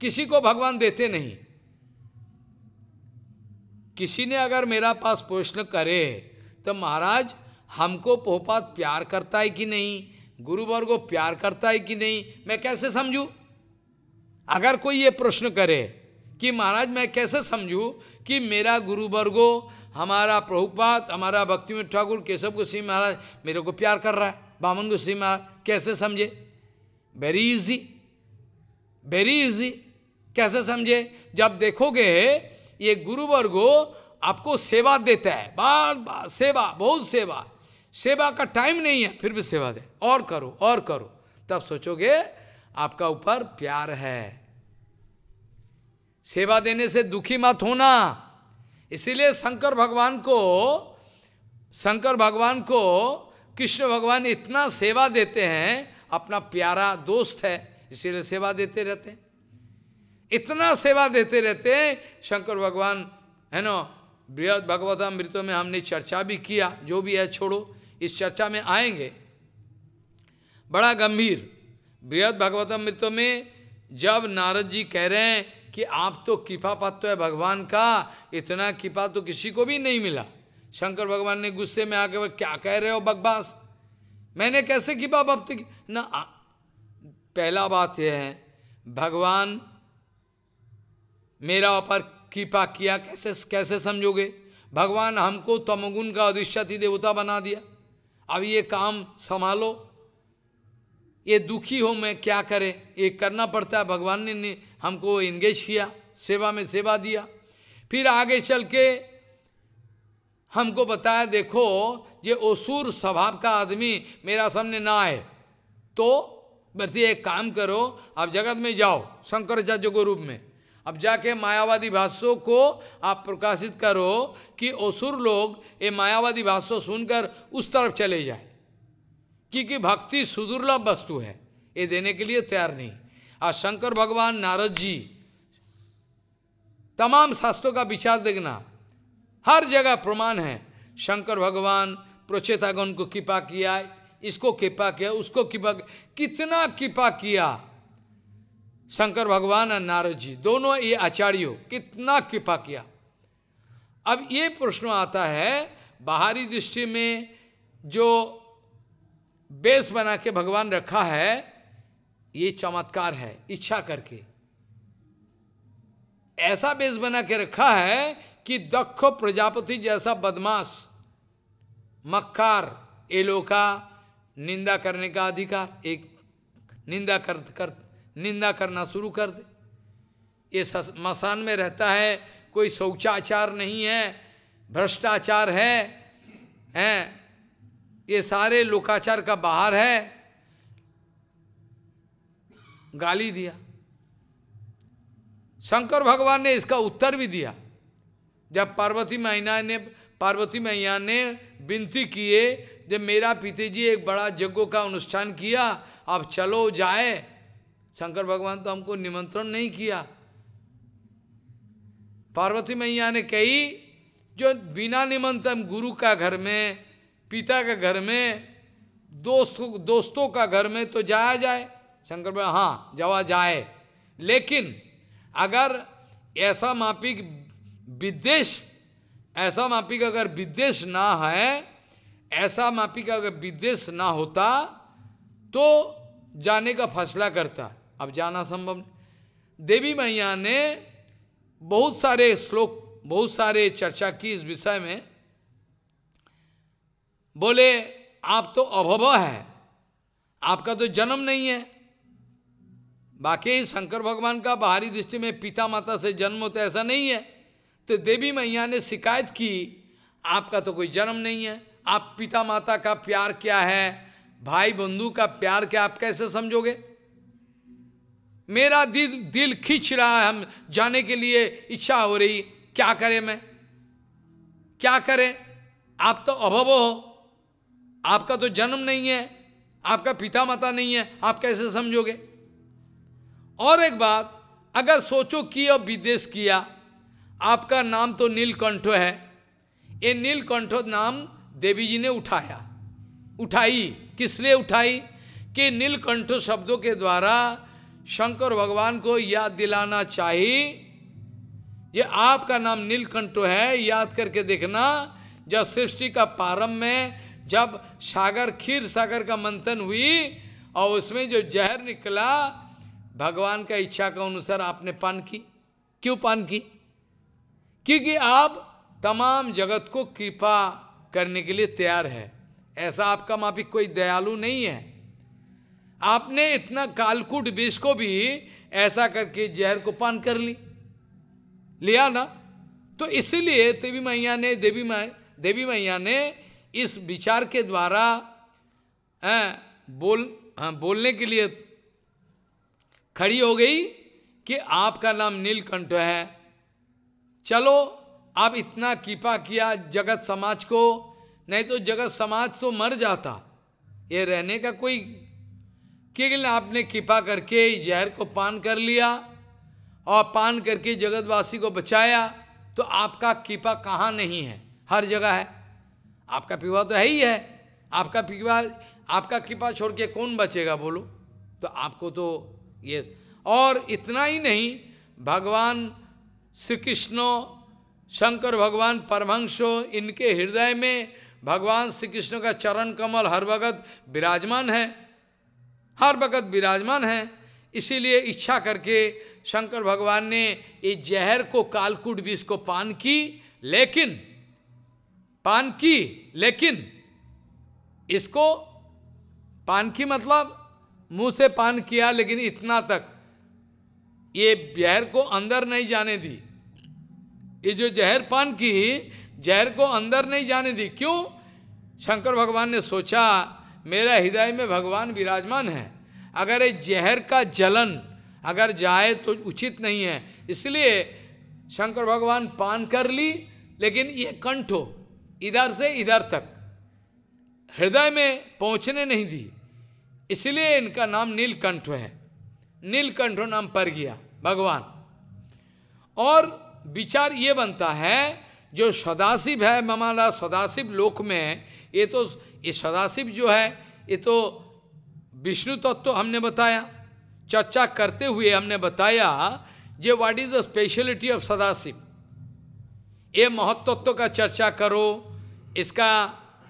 किसी को भगवान देते नहीं। किसी ने अगर मेरा पास प्रश्न करे तो, महाराज हमको पोहपात प्यार करता है कि नहीं, गुरुवर को प्यार करता है कि नहीं, मैं कैसे समझूं? अगर कोई ये प्रश्न करे कि महाराज मैं कैसे समझूं कि मेरा गुरुवर्गो, हमारा प्रभुपाद, हमारा भक्तिवेद ठाकुर, केशव गोस्वामी महाराज मेरे को प्यार कर रहा है, बामन गोस्वामी महाराज, कैसे समझे? Very easy, very easy. कैसे समझे? जब देखोगे ये गुरुवर्गो आपको सेवा देता है, बार बार सेवा, बहुत सेवा, सेवा का टाइम नहीं है फिर भी सेवा दे, और करो और करो, तब सोचोगे आपका ऊपर प्यार है। सेवा देने से दुखी मत होना। इसीलिए शंकर भगवान को शंकर भगवान को कृष्ण भगवान इतना सेवा देते हैं, अपना प्यारा दोस्त है इसीलिए सेवा देते रहते हैं, इतना सेवा देते रहते हैं शंकर भगवान, है ना। बृहद भगवतामृतों में हमने चर्चा भी किया, जो भी है छोड़ो, इस चर्चा में आएंगे। बड़ा गंभीर बृहद भगवतामृतों में जब नारद जी कह रहे हैं कि आप तो कृपा पात्र है भगवान का, इतना कृपा तो किसी को भी नहीं मिला, शंकर भगवान ने गुस्से में आके, क्या कह रहे हो बकवास, मैंने कैसे कृपा प्राप्त की ना। पहला बात यह है, भगवान मेरा ऊपर कृपा किया कैसे कैसे समझोगे? भगवान हमको तमोगुण का अधिष्ठाती देवता बना दिया, अब ये काम संभालो, ये दुखी हो मैं क्या करे, ये करना पड़ता है। भगवान ने, ने हमको एंगेज किया, सेवा में सेवा दिया। फिर आगे चल के हमको बताया, देखो ये असुर स्वभाव का आदमी मेरा सामने ना आए, तो बस ये काम करो, आप जगत में जाओ शंकराचार्य के रूप में, अब जाके मायावादी भाष्यों को आप प्रकाशित करो कि असुर लोग ये मायावादी भाष्यों सुनकर उस तरफ चले जाए, क्योंकि भक्ति सुदुर्लभ वस्तु है, ये देने के लिए तैयार नहीं। आज शंकर भगवान, नारद जी, तमाम शास्त्रों का विचार देखना, हर जगह प्रमाण है। शंकर भगवान प्रोचेतागण को कृपा किया, इसको कृपा किया, उसको कृपा, कितना कृपा किया शंकर भगवान और नारद जी दोनों, ये आचार्यों कितना कृपा किया। अब ये प्रश्न आता है, बाहरी दृष्टि में जो बेस बना के भगवान रखा है, ये चमत्कार है, इच्छा करके ऐसा बेस बना के रखा है कि दक्ष प्रजापति जैसा बदमाश, मक्कार, ये लोग का निंदा करने का अधिकार, एक निंदा कर, कर निंदा करना शुरू कर दे। ये मसान में रहता है, कोई शौचाचार नहीं है, भ्रष्टाचार है, हैं, ये सारे लोकाचार का बाहर है। गाली दिया, शंकर भगवान ने इसका उत्तर भी दिया। जब पार्वती मैया ने पार्वती मैया ने विनती किए जब मेरा पिताजी एक बड़ा यज्ञ का अनुष्ठान किया, अब चलो जाए, शंकर भगवान तो हमको निमंत्रण नहीं किया। पार्वती मैया ने कही जो बिना निमंत्रण गुरु का घर में, पिता के घर में, दोस्तों दोस्तों का घर में तो जाया जाए। शंकर भगवान हाँ जावा जाए, लेकिन अगर ऐसा मापिक विद्वेश ऐसा मापिक अगर विद्वेश ना है, ऐसा मापिक अगर विद्वेश ना होता तो जाने का फैसला करता। अब जाना संभव नहीं। देवी मैया ने बहुत सारे श्लोक, बहुत सारे चर्चा की इस विषय में। बोले आप तो अभव है, आपका तो जन्म नहीं है। बाकी शंकर भगवान का बाहरी दृष्टि में पिता माता से जन्म होता है, ऐसा नहीं है। तो देवी मैया ने शिकायत की आपका तो कोई जन्म नहीं है, आप पिता माता का प्यार क्या है, भाई बंधु का प्यार क्या, आप कैसे समझोगे। मेरा दिल दिल खींच रहा है, हम जाने के लिए इच्छा हो रही, क्या करें मैं, क्या करें, आप तो अभव हो, आपका तो जन्म नहीं है, आपका पिता माता नहीं है, आप कैसे समझोगे। और एक बात, अगर सोचो कि अब विदेश किया, आपका नाम तो नीलकंठ है, ये नीलकंठ नाम देवी जी ने उठाया, उठाई किस लिए उठाई कि नीलकंठ शब्दों के द्वारा शंकर भगवान को याद दिलाना चाहिए, ये आपका नाम नीलकंठ है, याद करके देखना। जब सृष्टि का प्रारंभ में जब सागर खीर सागर का मंथन हुई और उसमें जो जहर निकला, भगवान का इच्छा के अनुसार आपने पान की। क्यों पान की? क्योंकि आप तमाम जगत को कृपा करने के लिए तैयार है, ऐसा आपका मापिक कोई दयालु नहीं है। आपने इतना कालकूट विष को भी ऐसा करके जहर को पान कर ली लिया ना। तो इसीलिए देवी मैया ने देवी मै देवी मैया ने इस विचार के द्वारा आ, बोल आ, बोलने के लिए खड़ी हो गई कि आपका नाम नीलकंठ है, चलो आप इतना कृपा किया जगत समाज को, नहीं तो जगत समाज तो मर जाता, ये रहने का कोई, केवल आपने कृपा करके जहर को पान कर लिया और पान करके जगतवासी को बचाया, तो आपका कृपा कहाँ नहीं है, हर जगह है। आपका कृपा तो है ही है, आपका कृपा आपका कृपा छोड़ के कौन बचेगा बोलो। तो आपको तो ये, और इतना ही नहीं, भगवान श्री कृष्ण शंकर भगवान परमहंसो, इनके हृदय में भगवान श्री कृष्ण का चरण कमल हर वक्त विराजमान है, हर वक्त विराजमान है। इसीलिए इच्छा करके शंकर भगवान ने ये जहर को, कालकूट विष को पान की, लेकिन पान की लेकिन इसको पान की मतलब मुंह से पान किया, लेकिन इतना तक ये जहर को अंदर नहीं जाने दी। ये जो जहर पान की, जहर को अंदर नहीं जाने दी। क्यों? शंकर भगवान ने सोचा मेरा हृदय में भगवान विराजमान है, अगर ये जहर का जलन अगर जाए तो उचित नहीं है। इसलिए शंकर भगवान पान कर ली, लेकिन ये कंठो इधर से इधर तक हृदय में पहुंचने नहीं दी, इसलिए इनका नाम नीलकंठ है, नीलकंठ नाम पड़ गया भगवान। और विचार ये बनता है जो सदाशिव है, हमारा सदाशिव लोक में ये तो ये सदाशिव जो है ये तो विष्णु तत्व तो हमने बताया, चर्चा करते हुए हमने बताया जे what is the speciality of Sadashiv, ये महत्तत्व का चर्चा करो, इसका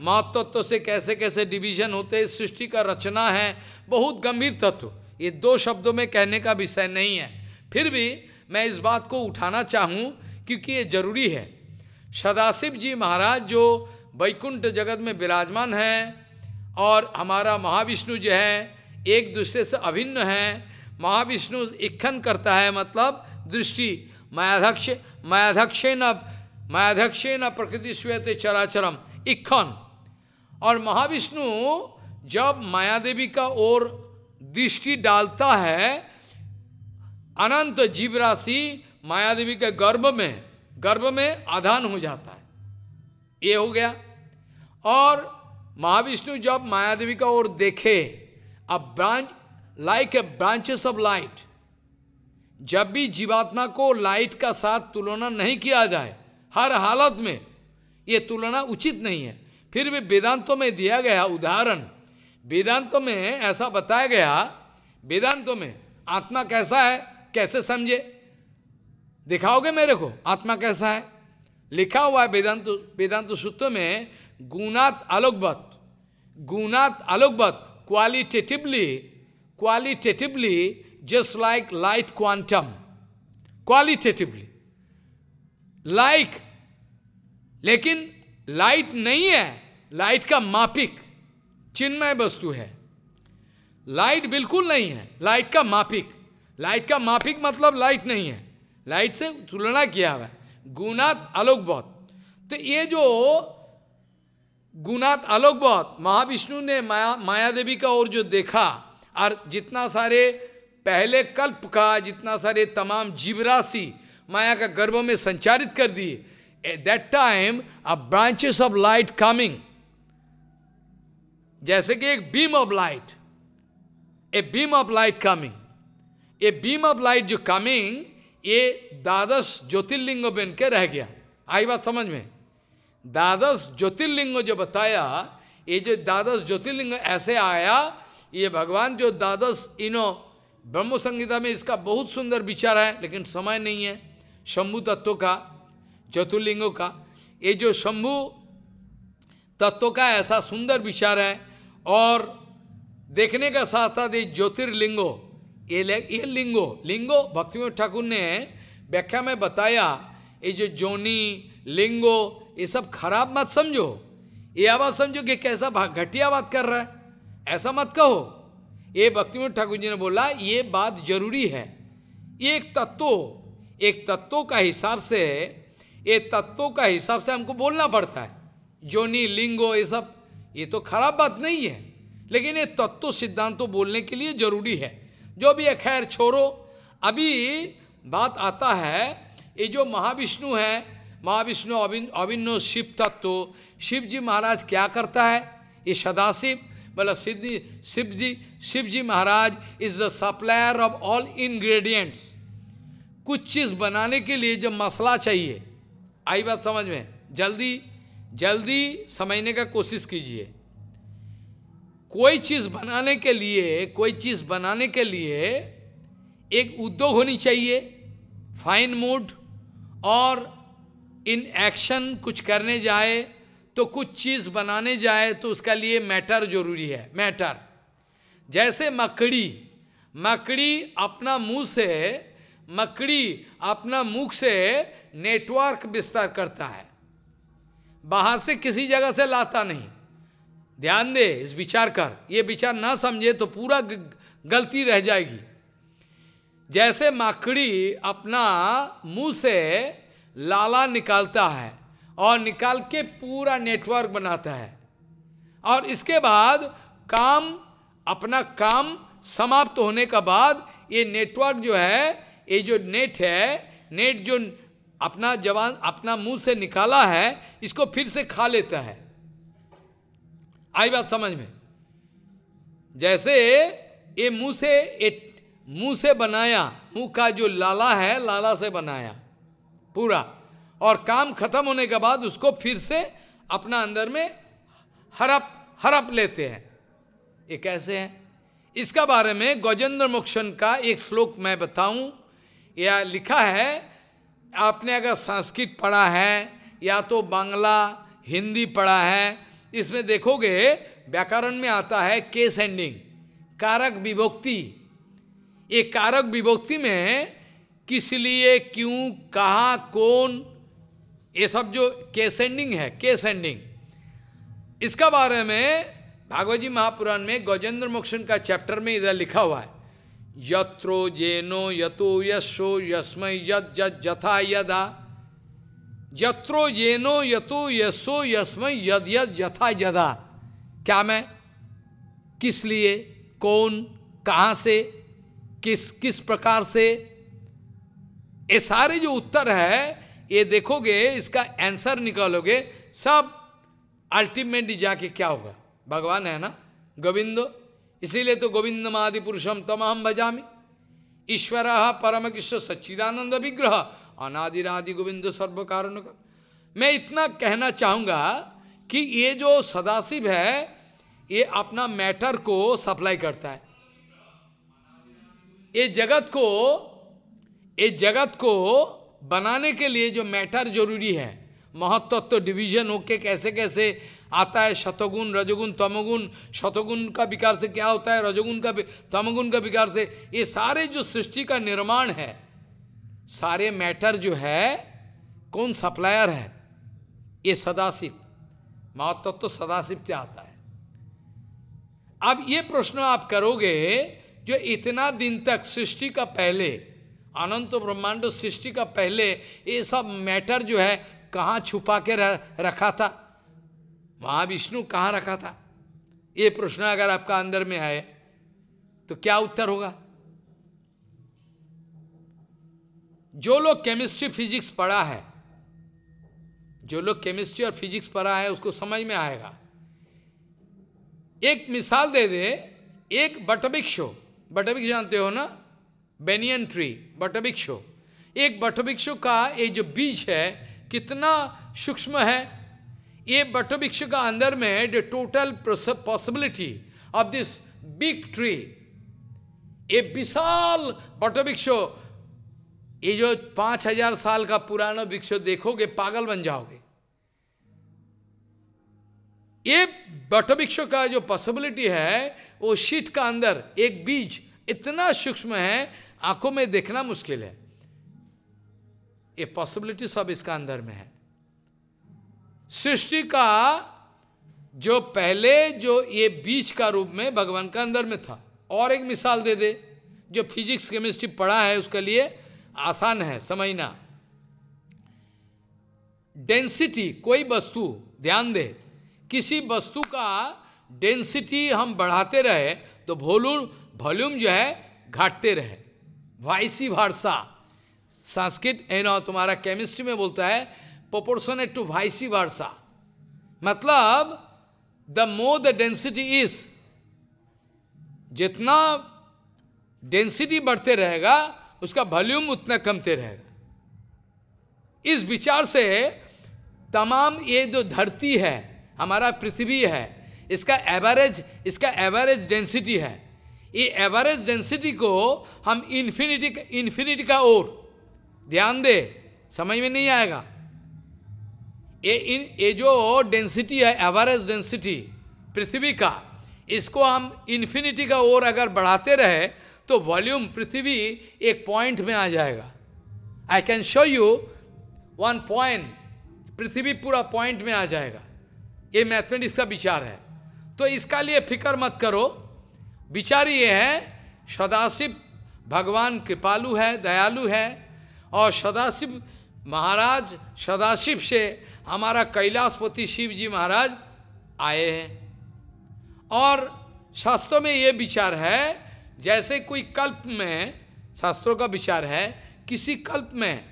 महत्तत्व से कैसे कैसे डिवीजन होते हैं, सृष्टि का रचना है, बहुत गंभीर तत्व, ये दो शब्दों में कहने का विषय नहीं है। फिर भी मैं इस बात को उठाना चाहूँ क्योंकि ये जरूरी है। सदाशिव जी महाराज जो वैकुंठ जगत में विराजमान हैं और हमारा महाविष्णु जो है एक दूसरे से अभिन्न है। महाविष्णु इक्खन करता है मतलब दृष्टि, मायाध्यक्ष मायाध्यक्षेन मायाध्यक्षेन प्रकृति श्वेते चराचरम इक्खन। और महाविष्णु जब मायादेवी का ओर दृष्टि डालता है अनंत जीव राशि मायादेवी के गर्भ में गर्भ में आधान हो जाता है, ये हो गया। और महाविष्णु जब मायादेवी का ओर देखे, अब branch like a branches of light, जब भी जीवात्मा को लाइट का साथ तुलना नहीं किया जाए हर हालत में, ये तुलना उचित नहीं है। फिर भी वेदांतों में दिया गया उदाहरण, वेदांतों में ऐसा बताया गया, वेदांतों में आत्मा कैसा है कैसे समझे, दिखाओगे मेरे को आत्मा कैसा है? लिखा हुआ है वेदांत वेदांत सूत्र में, गुणात आलोकवत, गुणात आलोकवत, qualitatively qualitatively just like light quantum, qualitatively like, लेकिन लाइट नहीं है, लाइट का मापिक चिन्मय वस्तु है, लाइट बिल्कुल नहीं है, लाइट का मापिक, लाइट का मापिक मतलब लाइट नहीं है, लाइट से तुलना किया हुआ है, गुणात आलोकवत। तो ये जो गुणात आलोकवत महाविष्णु ने माया माया देवी का और जो देखा, और जितना सारे पहले कल्प का जितना सारे तमाम जीवराशि माया का गर्भ में संचारित कर दिए, at that time a branches of light coming, जैसे कि एक beam of light, a beam of light coming, a beam of light जो कमिंग, ये द्वादश ज्योतिर्लिंग बन के रह गया। आई बात समझ में? द्वादश ज्योतिर्लिंग जो बताया, ये जो द्वादश ज्योतिर्लिंग ऐसे आया, ये भगवान जो द्वादश, इनो ब्रह्म संहिता में इसका बहुत सुंदर विचार है, लेकिन समय नहीं है। शंभु तत्व का, ज्योतिर्लिंगों का, ये जो शंभु तत्व का ऐसा सुंदर विचार है, और देखने का साथ साथ ये ज्योतिर्लिंगो, ये ये लिंगो लिंगो भक्तिविनोद ठाकुर ने व्याख्या में बताया, ये जो जोनी लिंगो ये सब खराब मत समझो, ये आवाज़ समझो कि कैसा घटिया बात कर रहा है, ऐसा मत कहो। ये भक्तिविनोद ठाकुर जी ने बोला ये बात जरूरी है, ये एक तत्व, एक तत्व का हिसाब से, ये तत्वों का हिसाब से हमको बोलना पड़ता है। जोनी लिंगो ये सब ये तो खराब बात नहीं है, लेकिन ये तत्व सिद्धांत तो बोलने के लिए जरूरी है। जो भी है खैर छोड़ो, अभी बात आता है ये जो महाविष्णु है, महाविष्णु अभिन्न अभिन्न शिव तत्व, शिव जी महाराज क्या करता है? ये सदाशिव बोला सिद्धि Shiv ji, Shiv ji Maharaj is the supplier of all ingredients. कुछ चीज़ बनाने के लिए जब मसाला चाहिए, आई बात समझ में? जल्दी जल्दी समझने का कोशिश कीजिए। कोई चीज़ बनाने के लिए, कोई चीज़ बनाने के लिए एक उद्योग होनी चाहिए, फाइन मूड, और इन एक्शन कुछ करने जाए तो कुछ चीज़ बनाने जाए तो उसका लिए मैटर जरूरी है, मैटर। जैसे मकड़ी, मकड़ी अपना मुंह से मकड़ी अपना मुख से नेटवर्क विस्तार करता है, बाहर से किसी जगह से लाता नहीं। ध्यान दे इस विचार कर, ये विचार ना समझे तो पूरा गलती रह जाएगी। जैसे मकड़ी अपना मुंह से लाला निकालता है और निकाल के पूरा नेटवर्क बनाता है, और इसके बाद काम अपना काम समाप्त होने का बाद ये नेटवर्क जो है, ये जो नेट है, नेट जो अपना जवान अपना मुंह से निकाला है, इसको फिर से खा लेता है। आई बात समझ में? जैसे ये मुंह से मुंह से बनाया, मुंह का जो लाला है लाला से बनाया पूरा, और काम खत्म होने के बाद उसको फिर से अपना अंदर में हड़प हड़प लेते हैं। ये कैसे है? इसका बारे में गजेंद्र मोक्षन का एक श्लोक मैं बताऊं, या लिखा है, आपने अगर संस्कृत पढ़ा है या तो बांग्ला हिंदी पढ़ा है, इसमें देखोगे व्याकरण में आता है केस एंडिंग, कारक विभक्ति। ये कारक विभक्ति में किस लिए, क्यों, कहाँ, कौन, ये सब जो केस एंडिंग है, केस एंडिंग, इसका बारे में भागवत जी महापुराण में गजेंद्र मोक्षन का चैप्टर में इधर लिखा हुआ है, यत्रो जेनो यतो यशो यस्मै यद यथा यदा, यत्रो जेनो यतो यशो यस्मै यद यथा यदा। क्या मैं, किस लिए, कौन, कहाँ से, किस किस प्रकार से, ये सारे जो उत्तर है ये देखोगे, इसका आंसर निकालोगे, सब अल्टीमेटली जाके क्या होगा, भगवान है ना, गोविंदो। इसीलिए तो गोविंदम आदि पुरुषम तमहम भजामि, ईश्वर परम कृष्ण सच्चिदानंद विग्रह अनादिरादि गोविंद सर्व कारण का। मैं इतना कहना चाहूँगा कि ये जो सदाशिव है ये अपना मैटर को सप्लाई करता है, ये जगत को, ये जगत को बनाने के लिए जो मैटर जरूरी है, महत्तत्व तो डिवीजन होके कैसे कैसे आता है, शतगुण रजोगुण तमोगुण, शतगुण का विकार से क्या होता है, रजोगुण का तमोगुण का विकार से, ये सारे जो सृष्टि का निर्माण है, सारे मैटर जो है कौन सप्लायर है, ये सदाशिव, महत्तत्व तो सदाशिव से आता है। अब ये प्रश्न आप करोगे, जो इतना दिन तक सृष्टि का पहले, अनंत ब्रह्मांड सृष्टि का पहले ये सब मैटर जो है कहाँ छुपा के रखा था, वहाँ विष्णु कहाँ रखा था, ये प्रश्न अगर आपका अंदर में आए तो क्या उत्तर होगा। जो लोग केमिस्ट्री फिजिक्स पढ़ा है, जो लोग केमिस्ट्री और फिजिक्स पढ़ा है उसको समझ में आएगा। एक मिसाल दे दे, एक बटवृक्षो, बटवृक्ष जानते हो ना, बेनियन ट्री, बटवृक्षो, एक बटवृक्षो का ये जो बीज है कितना सूक्ष्म है, ये बटवृक्षो का अंदर में the total possibility of this big tree, ये विशाल बटवृक्षो, ये जो पाँच हजार साल का पुराना वृक्षो देखोगे पागल बन जाओगे। ये बटवृक्ष का जो पॉसिबिलिटी है वो शीट का अंदर एक बीज इतना सूक्ष्म है आंखों में देखना मुश्किल है, ये पॉसिबिलिटी सब इसका अंदर में है। सृष्टि का जो पहले जो ये बीज का रूप में भगवान का अंदर में था। और एक मिसाल दे दे, जो फिजिक्स केमिस्ट्री पढ़ा है उसके लिए आसान है समझना। डेंसिटी, कोई वस्तु, ध्यान दे, किसी वस्तु का डेंसिटी हम बढ़ाते रहे तो वॉल्यूम, वॉल्यूम जो है घटते रहे, वाइसी वर्सा। संस्कृत है ना तुम्हारा, केमिस्ट्री में बोलता है प्रोपोर्शनेट टू वाइसी वर्सा, मतलब the more the density is, जितना डेंसिटी बढ़ते रहेगा उसका वॉल्यूम उतना कमते रहेगा। इस विचार से तमाम ये जो धरती है, हमारा पृथ्वी है, इसका एवरेज, इसका एवरेज डेंसिटी है, ये एवरेज डेंसिटी को हम इन्फिनिटी इन्फिनिटी का ओर, ध्यान दे, समझ में नहीं आएगा। ये इन ये जो डेंसिटी है एवरेज डेंसिटी पृथ्वी का, इसको हम इन्फिनिटी का ओर अगर बढ़ाते रहे तो वॉल्यूम पृथ्वी एक पॉइंट में आ जाएगा। I can show you one point, पृथ्वी पूरा पॉइंट में आ जाएगा। ये मैथमेटिक्स का विचार है, तो इसका लिए फिक्र मत करो। विचार ये है, सदाशिव भगवान कृपालु है, दयालु है, और सदाशिव महाराज, सदाशिव से हमारा कैलाशपति शिव जी महाराज आए हैं। और शास्त्रों में ये विचार है, जैसे कोई कल्प में, शास्त्रों का विचार है, किसी कल्प में,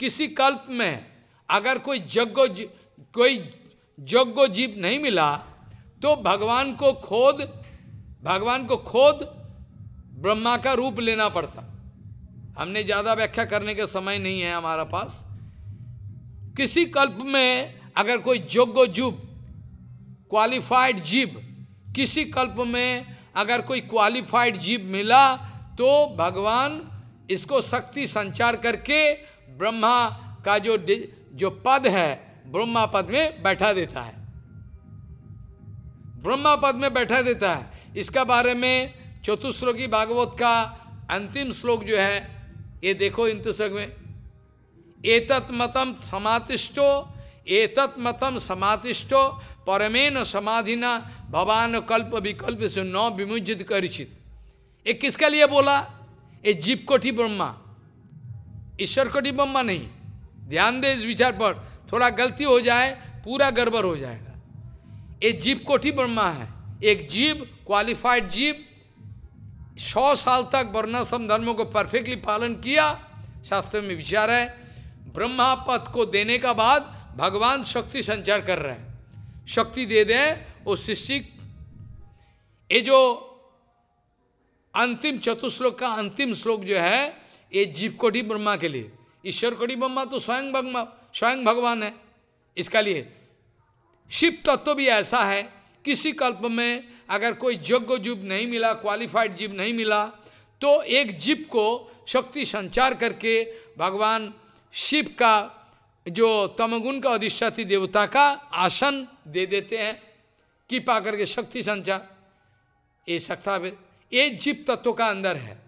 किसी कल्प में अगर कोई यज्ञ, कोई योग्य जीव नहीं मिला तो भगवान को खोद, भगवान को खोद ब्रह्मा का रूप लेना पड़ता। हमने ज़्यादा व्याख्या करने का समय नहीं है हमारा पास। किसी कल्प में अगर कोई योग्य जीव, क्वालिफाइड जीव, किसी कल्प में अगर कोई क्वालिफाइड जीव मिला तो भगवान इसको शक्ति संचार करके ब्रह्मा का जो जो पद है, ब्रह्मा पद में बैठा देता है, ब्रह्मा पद में बैठा देता है। इसका बारे में चतुश्लोकी भागवत का अंतिम श्लोक जो है ये देखो, इंतुसक में एतत् मतम समातिष्ठो, एतत् मतम समातिष्ठो परमेन समाधिना भवान कल्प विकल्प से नौ विमुजित करिचित। ये किसके लिए बोला? ये जीव कोटि ब्रह्मा, ईश्वर कोटि ब्रह्मा नहीं। ध्यान दे इस विचार पर, थोड़ा गलती हो जाए पूरा गड़बड़ हो जाएगा। ये जीव कोटि ब्रह्मा है, एक जीव, क्वालिफाइड जीव, सौ साल तक वर्णाश्रम धर्मों को परफेक्टली पालन किया, शास्त्र में विचार है। ब्रह्मा पद को देने का बाद भगवान शक्ति संचार कर रहे हैं, शक्ति दे दे वो सृष्टि। ये जो अंतिम चतुश्लोक का अंतिम श्लोक जो है, ये जीव कोटि ब्रह्मा के लिए, ईश्वर कोटि ब्रह्मा तो स्वयं ब्रह्मा स्वयं भगवान है। इसका लिए शिव तत्व भी ऐसा है, किसी कल्प में अगर कोई योग्य जीव नहीं मिला, क्वालिफाइड जीव नहीं मिला, तो एक जीव को शक्ति संचार करके भगवान शिव का जो तमगुण का अधिष्ठाती देवता का आसन दे देते हैं, कृपा करके शक्ति संचार। ये सकता है, ये जीव तत्व का अंदर है,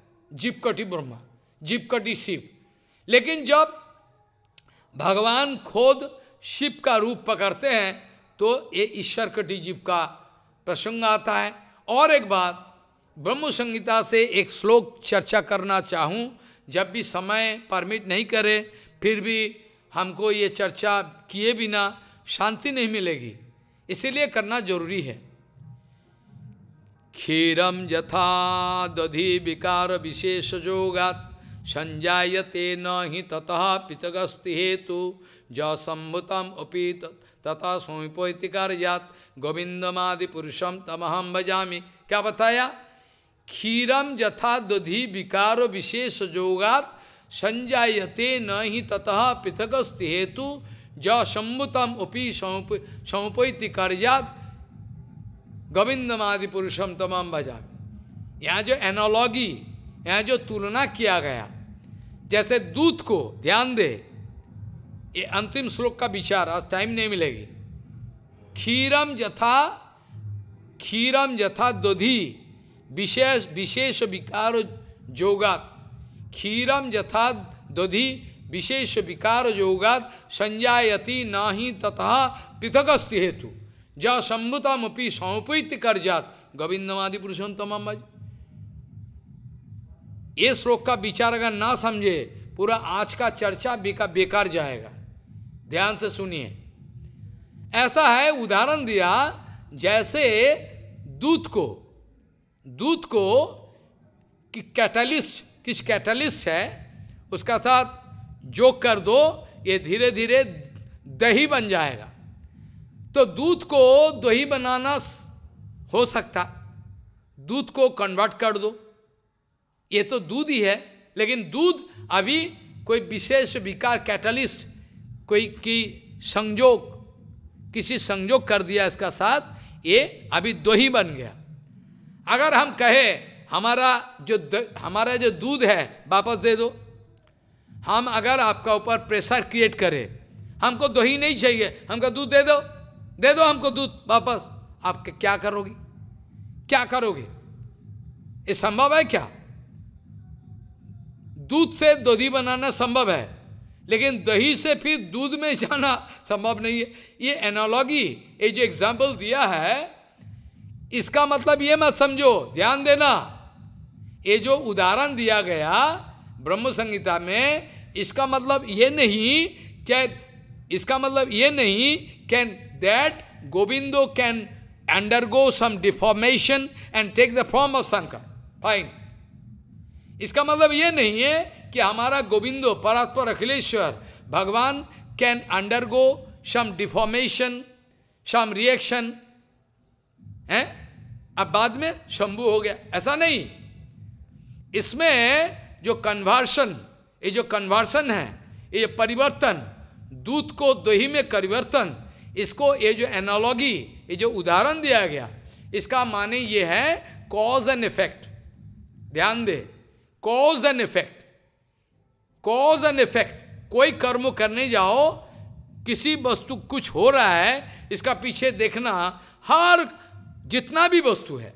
जीव कोटि ब्रह्मा, जीव कोटि शिव। लेकिन जब भगवान खुद शिव का रूप पकड़ते हैं तो ये ईश्वर कोटि जीव का प्रसंग आता है। और एक बात ब्रह्म संहिता से एक श्लोक चर्चा करना चाहूँ, जब भी समय परमिट नहीं करे फिर भी हमको ये चर्चा किए बिना शांति नहीं मिलेगी, इसीलिए करना जरूरी है। क्षीरम यथा दधि विकार विशेष योगात् संजायते न हि ततः पितगस्ति हेतु ज संभुतम अपि तथा समीपैति कार्यात् गोविंदमादि पुरुषम तमहम भजामि। क्या बताया? क्षीरम यथा दधि विकार विशेष योगात् संजायते न हि ततः पितगस्ति हेतु ज संभुतम अपि समीपैति कार्यात् गोविंदमादि पुरुषम तमहम भजामि। यहाँ जो एनालॉगी, यहाँ जो तुलना किया गया, जैसे दूध को, ध्यान दे ये अंतिम श्लोक का विचार, आज टाइम नहीं मिलेगी। क्षीरम यथा क्षीरम यथा दधि विशेष विशेष विकार योगात् क्षीरम यथा दधि विशेष विकार योगात् संजायति न ही तथा पृथगस्ति हेतु ज संभुतमपि समुपैति कर्जात गोविंदमादि पुरुषं तमहम। ये श्लोक का विचार अगर ना समझे पूरा आज का चर्चा बेका बेकार जाएगा। ध्यान से सुनिए, ऐसा है उदाहरण दिया, जैसे दूध को, दूध को कि कैटलिस्ट, किस कैटलिस्ट है उसका साथ जो कर दो, ये धीरे धीरे दही बन जाएगा। तो दूध को दही बनाना हो सकता, दूध को कन्वर्ट कर दो, ये तो दूध ही है। लेकिन दूध अभी कोई विशेष विकार कैटलिस्ट, कोई की संयोग, किसी संयोग कर दिया इसका साथ, ये अभी दही बन गया। अगर हम कहे हमारा जो हमारा जो दूध है वापस दे दो, हम अगर आपका ऊपर प्रेशर क्रिएट करें, हमको दही नहीं चाहिए, हमको दूध दे दो, दे दो हमको दूध वापस, आप क्या करोगे? क्या करोगे? ये संभव है क्या? दूध से दही बनाना संभव है, लेकिन दही से फिर दूध में जाना संभव नहीं है। ये एनालॉजी, ये जो एग्जाम्पल दिया है, इसका मतलब ये मत समझो, ध्यान देना। ये जो उदाहरण दिया गया ब्रह्म संहिता में, इसका मतलब ये नहीं क्या, इसका मतलब ये नहीं can that Govinda can undergo some deformation and take the form of Shankar, fine. इसका मतलब ये नहीं है कि हमारा गोविंदो परात्पर अखिलेश्वर भगवान can undergo some deformation, some reaction है, अब बाद में शंभु हो गया, ऐसा नहीं। इसमें जो कन्वर्शन, ये जो कन्वर्शन है, ये परिवर्तन, दूध को दही में परिवर्तन, इसको ये जो एनालॉजी, ये जो उदाहरण दिया गया, इसका माने ये है कॉज एंड इफेक्ट। ध्यान दे, cause and effect, cause and effect. कोई कर्म करने जाओ, किसी वस्तु कुछ हो रहा है, इसका पीछे देखना, हर जितना भी वस्तु है,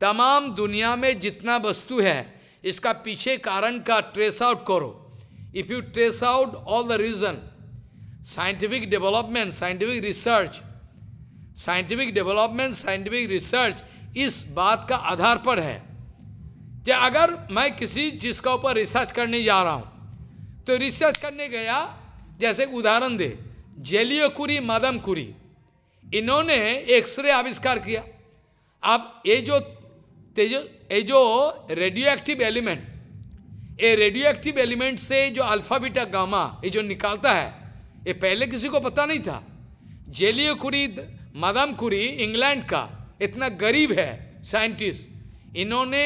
तमाम दुनिया में जितना वस्तु है, इसका पीछे कारण का ट्रेस आउट करो। If you trace out all the reason, scientific development, scientific research, scientific development, scientific research इस बात का आधार पर है। जब अगर मैं किसी चीज़ का ऊपर रिसर्च करने जा रहा हूँ, तो रिसर्च करने गया, जैसे उदाहरण दे, जेलियो कुरी, मादम कुरी, इन्होंने एक्सरे आविष्कार किया। अब ये जो तेजो ये जो रेडियो एक्टिव एलिमेंट, ये रेडियो एक्टिव एलिमेंट से जो अल्फा बीटा गामा ये जो निकालता है, ये पहले किसी को पता नहीं था। जेलियो कुरी, मादाम कुरी, इंग्लैंड का इतना गरीब है साइंटिस्ट, इन्होंने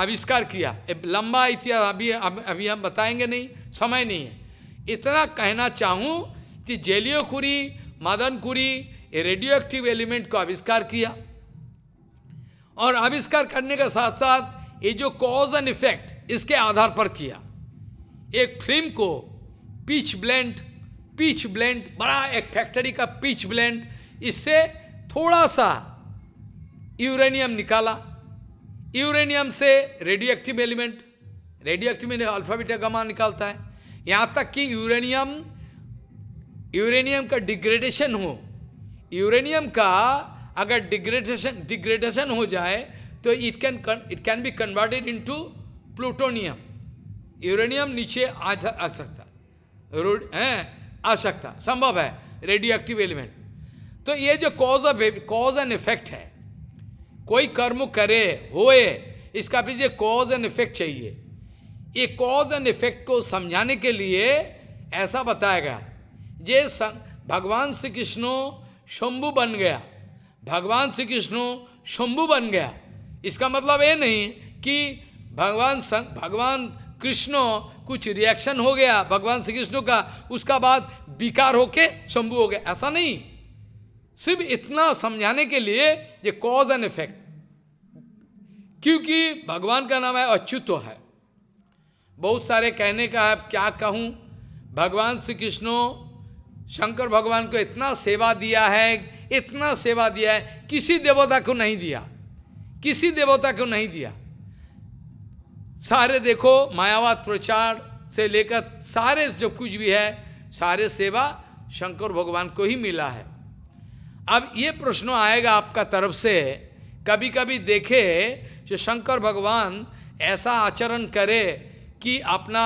आविष्कार किया। लंबा इतिहास अभी अभी हम बताएंगे नहीं, समय नहीं है। इतना कहना चाहूँ कि जेलियो कुरी, मादाम कुरी ये रेडियो एक्टिव एलिमेंट को आविष्कार किया, और आविष्कार करने के साथ साथ ये जो कॉज एंड इफेक्ट इसके आधार पर किया। एक फिल्म को पिच ब्लेंड, पिच ब्लेंड बड़ा एक फैक्ट्री का पिच ब्लेंड, इससे थोड़ा सा यूरेनियम निकाला, यूरेनियम से radioactive element, radioactive element alpha beta gamma निकालता है। यहाँ तक कि यूरेनियम यूरेनियम का डिग्रेडेशन हो, यूरेनियम का अगर डिग्रेडेशन डिग्रेडेशन हो जाए तो it can it can be converted into plutonium. Uranium नीचे आ आ सकता है, आ सकता संभव है रेडियो एक्टिव एलिमेंट। तो ये जो cause of cause and effect है, कोई कर्म करे होए, इसका पीछे कॉज एंड इफेक्ट चाहिए। ये कॉज एंड इफेक्ट को समझाने के लिए ऐसा बताया गया, जे भगवान श्री कृष्ण शंभु बन गया, भगवान श्री कृष्ण शंभु बन गया, इसका मतलब ये नहीं कि भगवान भगवान कृष्ण कुछ रिएक्शन हो गया भगवान श्री कृष्ण का, उसका बाद विकार होके शंभु हो गया, ऐसा नहीं। सिर्फ इतना समझाने के लिए ये कॉज एंड इफेक्ट, क्योंकि भगवान का नाम है अच्युत है। बहुत सारे कहने का है, क्या कहूँ, भगवान श्री कृष्ण शंकर भगवान को इतना सेवा दिया है, इतना सेवा दिया है, किसी देवता को नहीं दिया, किसी देवता को नहीं दिया। सारे देखो मायावाद प्रचार से लेकर सारे जो कुछ भी है, सारे सेवा शंकर भगवान को ही मिला है। अब ये प्रश्न आएगा आपका तरफ से, कभी कभी देखे जो शंकर भगवान ऐसा आचरण करे कि अपना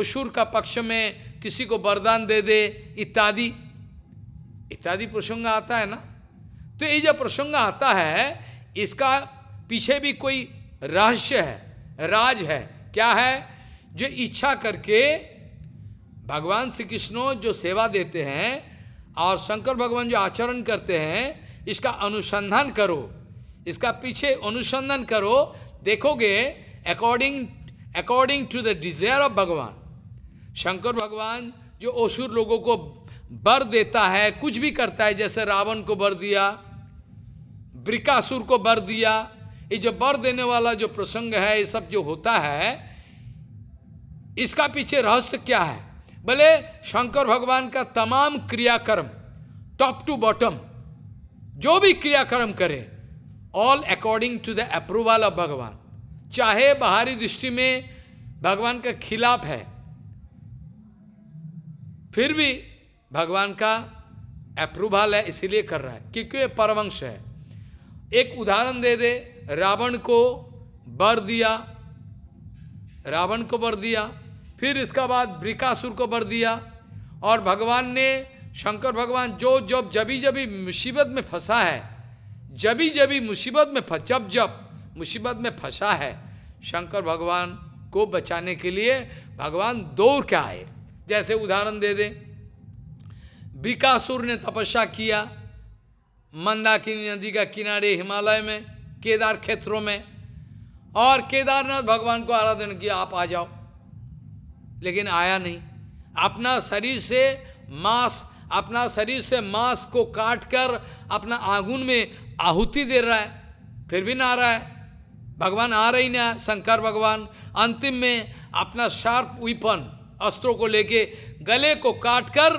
असुर का पक्ष में किसी को वरदान दे दे, इत्यादि इत्यादि प्रसंग आता है ना। तो ये जो प्रसंग आता है, इसका पीछे भी कोई रहस्य है, राज है। क्या है? जो इच्छा करके भगवान श्री कृष्ण जो सेवा देते हैं और शंकर भगवान जो आचरण करते हैं, इसका अनुसंधान करो, इसका पीछे अनुसंधान करो, देखोगे according according to the desire of भगवान। शंकर भगवान जो असुर लोगों को वर देता है, कुछ भी करता है, जैसे रावण को वर दिया, वृकासुर को वर दिया, ये जो वर देने वाला जो प्रसंग है, ये सब जो होता है, इसका पीछे रहस्य क्या है? भले शंकर भगवान का तमाम क्रियाक्रम टॉप टू बॉटम जो भी क्रियाक्रम करे, all according to the approval of भगवान। चाहे बाहरी दृष्टि में भगवान का खिलाफ है, फिर भी भगवान का अप्रूवल है, इसीलिए कर रहा है, क्योंकि परमवंश है। एक उदाहरण दे दे, रावण को वर दिया, रावण को वर दिया, फिर इसका बाद वृकासुर को वर दिया, और भगवान ने शंकर भगवान जो जब जभी जभी मुसीबत में फंसा है, जभी जभी मुसीबत में फंस जब जब मुसीबत में फंसा है, शंकर भगवान को बचाने के लिए भगवान दौड़ के आए। जैसे उदाहरण दे दे, वृकासुर ने तपस्या किया मंदाकिनी नदी का किनारे हिमालय में, केदार क्षेत्रों में, और केदारनाथ भगवान को आराधना किया, आप आ जाओ, लेकिन आया नहीं। अपना शरीर से मांस अपना शरीर से मांस को काटकर अपना आगुन में आहुति दे रहा है, फिर भी ना आ रहा है, भगवान आ रही ना। शंकर भगवान अंतिम में अपना शार्प वीपन अस्त्रों को लेके गले को काटकर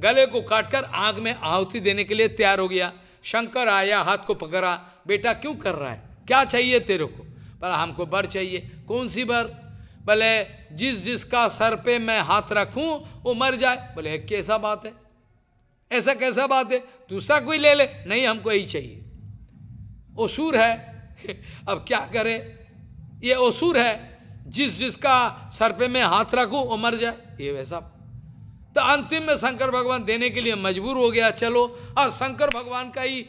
गले को काटकर आग में आहुति देने के लिए तैयार हो गया। शंकर आया, हाथ को पकड़ा, बेटा क्यों कर रहा है, क्या चाहिए तेरे को? पर हमको वर चाहिए। कौन सी वर? बोले जिस जिसका सर पे मैं हाथ रखूं वो मर जाए। बोले कैसा बात है, ऐसा कैसा बात है, दूसरा कोई ले ले, नहीं हमको यही चाहिए। असुर है, अब क्या करे, ये असुर है, जिस जिसका सर पे मैं हाथ रखूं वो मर जाए, ये वैसा। तो अंतिम में शंकर भगवान देने के लिए मजबूर हो गया, चलो, और शंकर भगवान का ही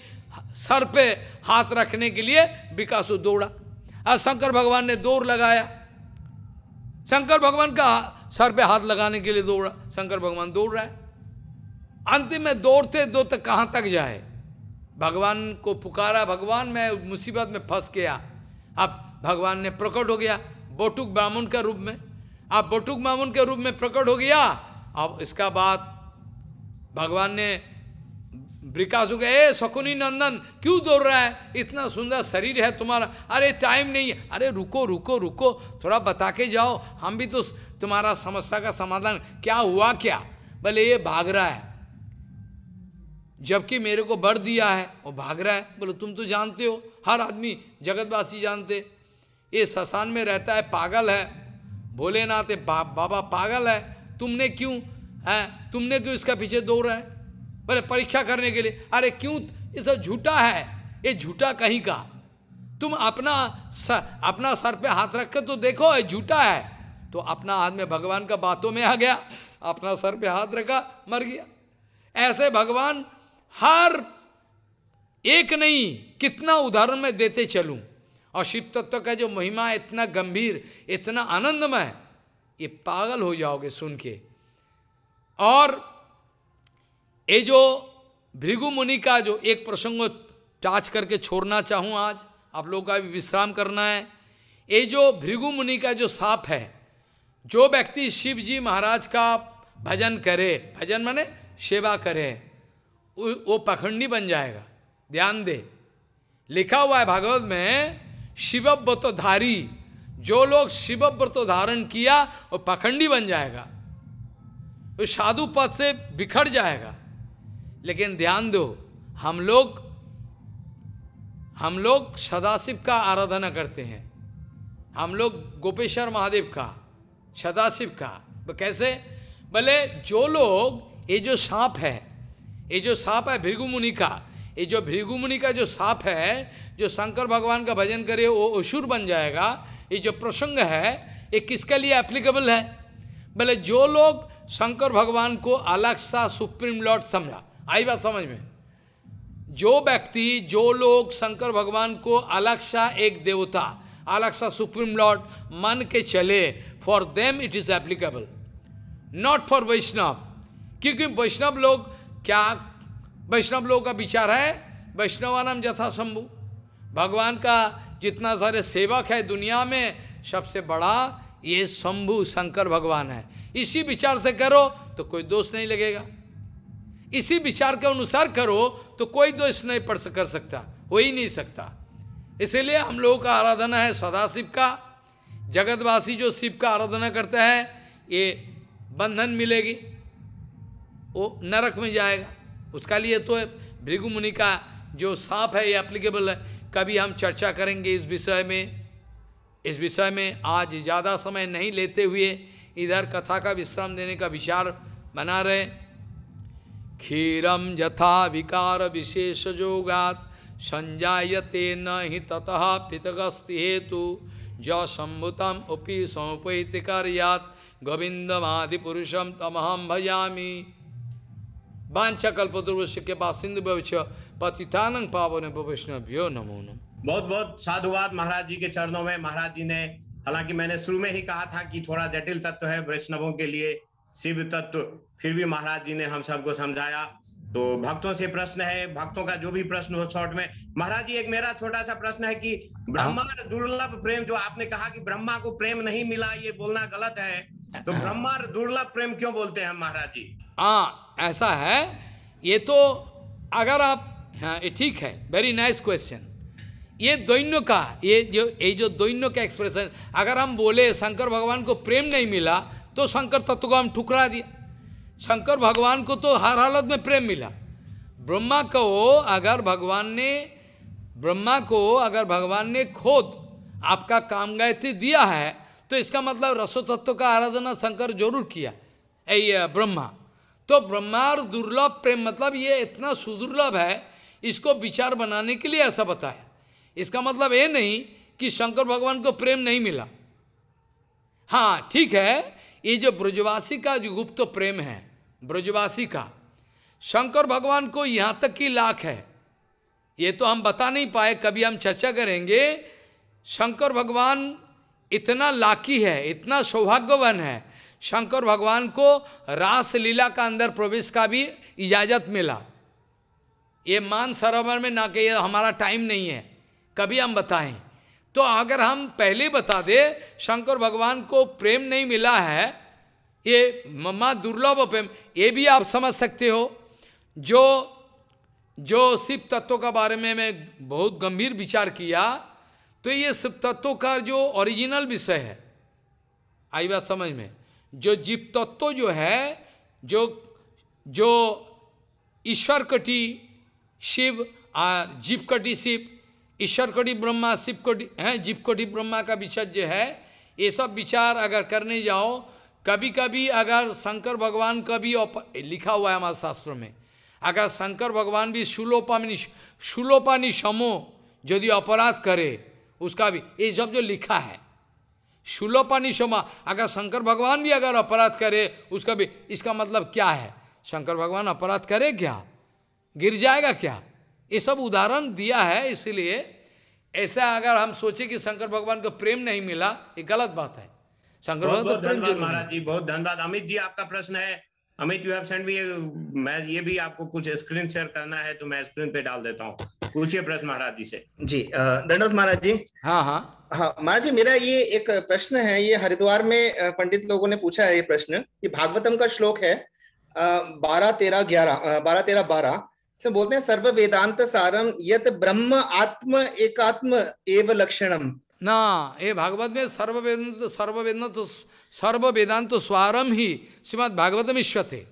सर पे हाथ रखने के लिए विकासु दौड़ा, और शंकर भगवान ने दौड़ लगाया। शंकर भगवान का सर पे हाथ लगाने के लिए दौड़ा, शंकर भगवान दौड़ रहा है। अंतिम में दौड़ते दो तक कहाँ तक जाए, भगवान को पुकारा, भगवान मैं मुसीबत में फंस गया। अब भगवान ने प्रकट हो गया बोटुक ब्राह्मण के रूप में, अब बोटुक ब्राह्मण के रूप में प्रकट हो गया। अब इसका बाद भगवान ने ब्रिकासुर का, ए शकुनि नंदन क्यों दौड़ रहा है, इतना सुंदर शरीर है तुम्हारा, अरे टाइम नहीं है, अरे रुको रुको रुको थोड़ा बता के जाओ, हम भी तो तुम्हारा समस्या का समाधान, क्या हुआ क्या, बोले ये भाग रहा है जबकि मेरे को वर दिया है और भाग रहा है। बोलो तुम तो जानते हो, हर आदमी जगतवासी जानते, ये शशान में रहता है पागल है, भोलेनाथ बा, बाबा पागल है, तुमने क्यों है तुमने क्यों इसका पीछे दौड़ा है, बोले परीक्षा करने के लिए। अरे क्यों, ये सब झूठा है, ये झूठा कहीं का, तुम अपना सर, अपना सर पे हाथ रख के तो देखो, ये झूठा है। तो अपना हाथ में भगवान का बातों में आ गया, अपना सर पे हाथ रखा, मर गया। ऐसे भगवान हर एक नहीं कितना उदाहरण में देते चलूं। और शिव तत्व का जो महिमा इतना गंभीर, इतना आनंदमय, ये पागल हो जाओगे सुन के। और ये जो भृगु मुनि का जो एक प्रसंग टाच करके छोड़ना चाहूँ, आज आप लोगों का भी विश्राम करना है। ये जो भृगु मुनि का जो साप है, जो व्यक्ति शिव जी महाराज का भजन करे, भजन माने सेवा करे, वो पाखंडी बन जाएगा। ध्यान दे, लिखा हुआ है भागवत में, शिवव्रतधारी, जो लोग शिवव्रत धारण किया वो पाखंडी बन जाएगा, वो साधु पद से बिखर जाएगा। लेकिन ध्यान दो, हम लोग हम लोग सदाशिव का आराधना करते हैं, हम लोग गोपेश्वर महादेव का, सदाशिव का। कैसे, भले जो लोग ये जो सांप है, ये जो सांप है भृगु मुनि का, ये जो भृगु मुनि का जो सांप है, जो शंकर भगवान का भजन करे वो असुर बन जाएगा। ये जो प्रसंग है ये किसके लिए एप्लीकेबल है, भले जो लोग शंकर भगवान को अलग सा सुप्रीम लॉर्ड समझा। आई बात समझ में, जो व्यक्ति जो लोग शंकर भगवान को अलग सा एक देवता, अलग सा सुप्रीम लॉर्ड मान के चले, for them it is applicable, not for Vaishnav. क्योंकि वैष्णव लोग क्या, वैष्णव लोगों का विचार है वैष्णवानाम यथा शंभु, भगवान का जितना सारे सेवक है दुनिया में सबसे बड़ा ये शंभु शंकर भगवान है। इसी विचार से करो तो कोई दोष नहीं लगेगा, इसी विचार के अनुसार करो तो कोई दोष नहीं पड़ कर सकता, हो ही नहीं सकता। इसलिए हम लोगों का आराधना है सदाशिव का। जगतवासी जो शिव का आराधना करता है ये बंधन मिलेगी, वो नरक में जाएगा। उसका लिए तो भृगु मुनि का जो सांप है ये एप्लीकेबल है। कभी हम चर्चा करेंगे इस विषय में, इस विषय में आज ज़्यादा समय नहीं लेते हुए इधर कथा का विश्राम देने का विचार बना रहे। क्षीरम यथा विकार विशेष जोगात संजायते न हि ततः पितगस्ति हेतु ज सम्भुतम उपी समुपैति कार्यात गोविंदमादिपुरुषम तमहम भजामी। वांछा कल्पतरुभ्यश्च कृपासिन्धुभ्यो पतितानां पावनेभ्यो वैष्णवेभ्यो नमो नमः। बहुत बहुत साधुवाद महाराज जी के चरणों में। महाराज जी ने, हालांकि मैंने शुरू में ही कहा था कि थोड़ा जटिल तत्व है वैष्णवों के लिए शिव तत्व, फिर भी महाराज जी ने हम सबको समझाया। तो भक्तों से प्रश्न है, भक्तों का जो भी प्रश्न हो शॉर्ट में। महाराज जी एक मेरा छोटा सा प्रश्न है कि ब्रह्मा दुर्लभ प्रेम, जो आपने कहा कि ब्रह्मा को प्रेम नहीं मिला, ये बोलना गलत है, तो ब्रह्मा दुर्लभ प्रेम क्यों बोलते हैं महाराज जी? हाँ ऐसा है, ये तो अगर आप, हाँ ये ठीक है, वेरी नाइस क्वेश्चन। ये दैन्यों का, ये जो ये जो दैन्यों का एक्सप्रेशन, अगर हम बोले शंकर भगवान को प्रेम नहीं मिला तो शंकर तत्व को हम ठुकरा दिया। शंकर भगवान को तो हर हालत में प्रेम मिला। ब्रह्मा को अगर भगवान ने, ब्रह्मा को अगर भगवान ने खुद आपका काम गायत्री दिया है तो इसका मतलब रसो तत्व का आराधना शंकर जरूर किया ऐ ब्रह्मा। तो ब्रह्मार दुर्लभ प्रेम मतलब ये इतना सुदुर्लभ है, इसको विचार बनाने के लिए ऐसा बताया। इसका मतलब ये नहीं कि शंकर भगवान को प्रेम नहीं मिला। हाँ ठीक है, ये जो ब्रजवासी का जो गुप्त प्रेम है, ब्रजवासी का शंकर भगवान को यहाँ तक की लाख है, ये तो हम बता नहीं पाए, कभी हम चर्चा करेंगे। शंकर भगवान इतना लाकी है, इतना सौभाग्यवान है, शंकर भगवान को रास लीला का अंदर प्रवेश का भी इजाज़त मिला। ये मान सरोवर में ना कि हमारा टाइम नहीं है कभी हम बताएं, तो अगर हम पहले बता दे शंकर भगवान को प्रेम नहीं मिला है, ये मम्मा दुर्लभ प्रेम, ये भी आप समझ सकते हो। जो जो शिव तत्व का बारे में मैं बहुत गंभीर विचार किया, तो ये शिव तत्व का जो ओरिजिनल विषय है, आई बात समझ में, जो जीव तत्व जो है, जो जो ईश्वर कटी शिव, जीव कटी शिव, ईश्वर कोटि ब्रह्मा, शिव कोटि हैं, जीव कोटि ब्रह्मा का विचार जो है, ये सब विचार अगर करने जाओ, कभी कभी अगर शंकर भगवान का भी लिखा हुआ है हमारे शास्त्रों में, अगर शंकर भगवान भी शूलोपानी शूलोपानी समो यदि अपराध करे उसका भी, ये जब जो लिखा है शूलोपानी समा, अगर शंकर भगवान भी अगर अपराध करे उसका भी, इसका मतलब क्या है? शंकर भगवान अपराध करे क्या? गिर जाएगा क्या? ये सब उदाहरण दिया है। इसलिए ऐसा अगर हम सोचे कि शंकर भगवान को प्रेम नहीं मिला, ये गलत बात है। शंकर भगवान को प्रेम जरूर। महाराज जी बहुत धन्यवाद। अमित जी आपका प्रश्न है, Amit you have sent me, मैं ये भी आपको कुछ स्क्रीन शेयर करना है तो मैं स्क्रीन पे डाल देता हूँ, पूछिए प्रश्न महाराज जी से। जी धन्यवाद महाराज जी। हाँ हाँ हाँ महाराज जी, मेरा ये एक प्रश्न है, ये हरिद्वार में पंडित लोगों ने पूछा है ये प्रश्न, ये भागवतम का श्लोक है बारह तेरह ग्यारह बारह तेरह बारह, इसमें बोलते हैं सर्व वेदांत सारम यत ब्रह्म आत्म एकात्म एव लक्षणम ना, ये भागवत में सर्व वेदांत सर्व वेदांत सर्व वेदांत स्वारम ही श्रीमद भागवतम ईश्वते।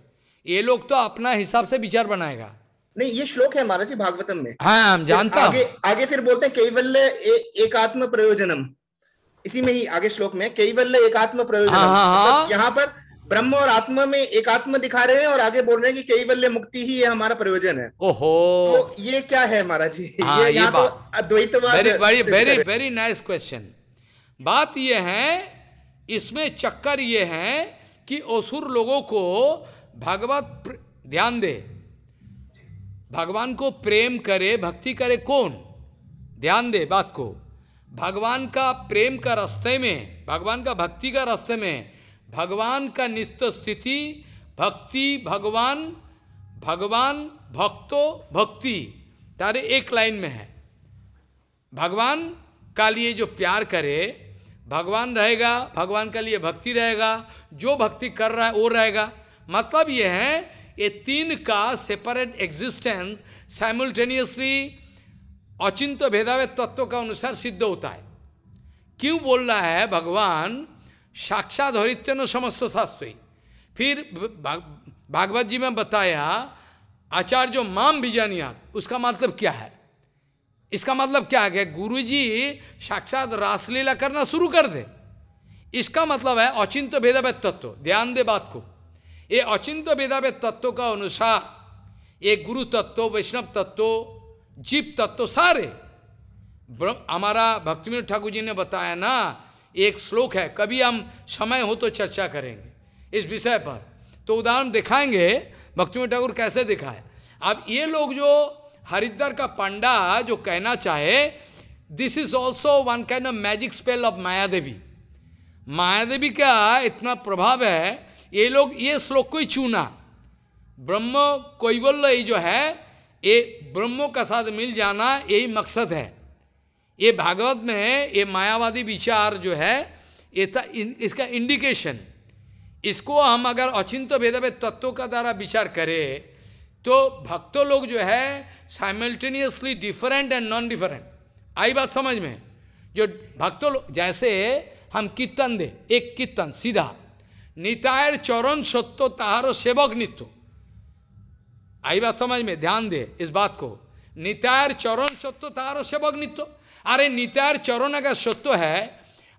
ये लोग तो अपना हिसाब से विचार बनाएगा। नहीं, ये श्लोक है महाराज जी भागवतम में। हाँ हम जानता हूँ। आगे, आगे फिर बोलते हैं केवल्य एकात्म प्रयोजनम, इसी में ही आगे श्लोक में केवल्य एकात्म प्रयोजनम, यहाँ पर ब्रह्म और आत्मा में एकात्म दिखा रहे हैं और आगे बोल रहे हैं कि केवल्य मुक्ति ही ये हमारा प्रयोजन है। ओहो, तो ये क्या है महाराज जी? हाँ, ये, ये बात तो अद्वैतवाद। Very very very nice question. बात ये है, इसमें चक्कर ये है कि असुर लोगों को भागवत, ध्यान दे, भगवान को प्रेम करे, भक्ति करे कौन, ध्यान दे बात को, भगवान का प्रेम का रास्ते में, भगवान का भक्ति का रास्ते में, भगवान का नित्य स्थिति, भक्ति भगवान, भगवान भक्तो भक्ति, तारे एक लाइन में है। भगवान का लिए जो प्यार करे भगवान रहेगा, भगवान का लिए भक्ति रहेगा, जो भक्ति कर रहा है वो रहेगा। मतलब ये है, ये तीन का सेपरेट एग्जिस्टेंस साइमल्टेनियसली अचिंत भेदाभेद तत्व का अनुसार सिद्ध होता है। क्यों बोल रहा है भगवान साक्षात हरित्यन समस्त शास्त्री, फिर भागवत जी में बताया आचार्य माम बीजानियात, उसका मतलब क्या है? इसका मतलब क्या है? गुरु जी साक्षात रासलीला करना शुरू कर दे, इसका मतलब है अचिंत्य भेदाभेद तत्व। ध्यान दे बात को, ये अचिंत्य भेदाभेद तत्व का अनुसार ये गुरु तत्व, वैष्णव तत्व, जीव तत्व सारे, हमारा भक्तिविनोद ठाकुर जी ने बताया ना, एक श्लोक है, कभी हम समय हो तो चर्चा करेंगे इस विषय पर, तो उदाहरण दिखाएंगे भक्तिविनोद ठाकुर कैसे दिखाए। अब ये लोग जो हरिद्वार का पंडा जो कहना चाहे, this is also one kind of magic spell of Maya Devi. Maya Devi का इतना प्रभाव है, ये लोग ये श्लोक को ही चुना, ब्रह्म कैवल्य जो है, ये ब्रह्मों का साथ मिल जाना, यही मकसद है। ये भागवत में ये मायावादी विचार जो है, ये था इन, इसका इंडिकेशन। इसको हम अगर अचिंत्य भेदाभेद तत्वों का द्वारा विचार करें, तो भक्तों लोग जो है simultaneously different and non different, आई बात समझ में, जो भक्तों लोग, जैसे हम कीर्तन दे, एक कीर्तन सीधा नितायर चरण सत्य ताहारो सेवक नित्य, आई बात समझ में, ध्यान दे इस बात को, नितायर चरण सत्य ताहारो सेवक नित्य। अरे नितायर चरण अगर सत्य है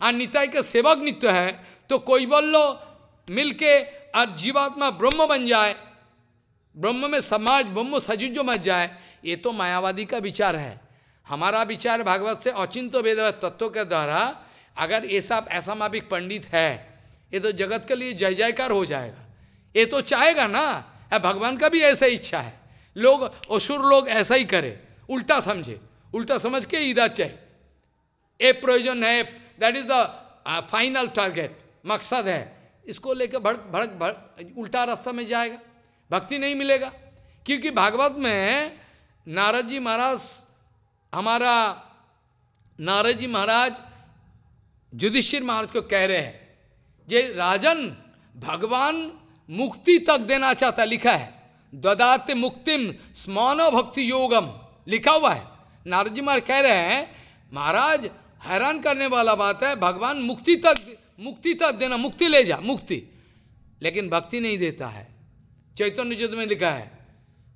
और निताय का सेवक नित्य है, तो कैवल्य मिलके और जीवात्मा ब्रह्म बन जाए, ब्रह्म में समाज ब्रह्म सजुजो मच जाए, ये तो मायावादी का विचार है। हमारा विचार भागवत से अचिंत्य भेदाभेद तत्व के द्वारा, अगर ये सब ऐसा माफिक पंडित है, ये तो जगत के लिए जय जयकार हो जाएगा, ये तो चाहेगा ना, भगवान का भी ऐसा इच्छा है। लोग असुर लोग ऐसा ही करे, उल्टा समझे, उल्टा समझ के इधर चाहे, ए प्रयोजन है, that is the final target मकसद है, इसको लेकर भड़क भड़क भड़क उल्टा रास्ता में जाएगा, भक्ति नहीं मिलेगा। क्योंकि भागवत में नारद जी महाराज, हमारा नारद जी महाराज युधिष्ठिर महाराज को कह रहे हैं जे राजन भगवान मुक्ति तक देना चाहता, लिखा है ददाते मुक्तिम स्मनो भक्ति योगम, लिखा हुआ है। नारद जी महाराज कह रहे हैं महाराज हैरान करने वाला बात है, भगवान मुक्ति तक मुक्ति तक देना, मुक्ति ले जा मुक्ति, लेकिन भक्ति नहीं देता है। चैतन्य युग में लिखा है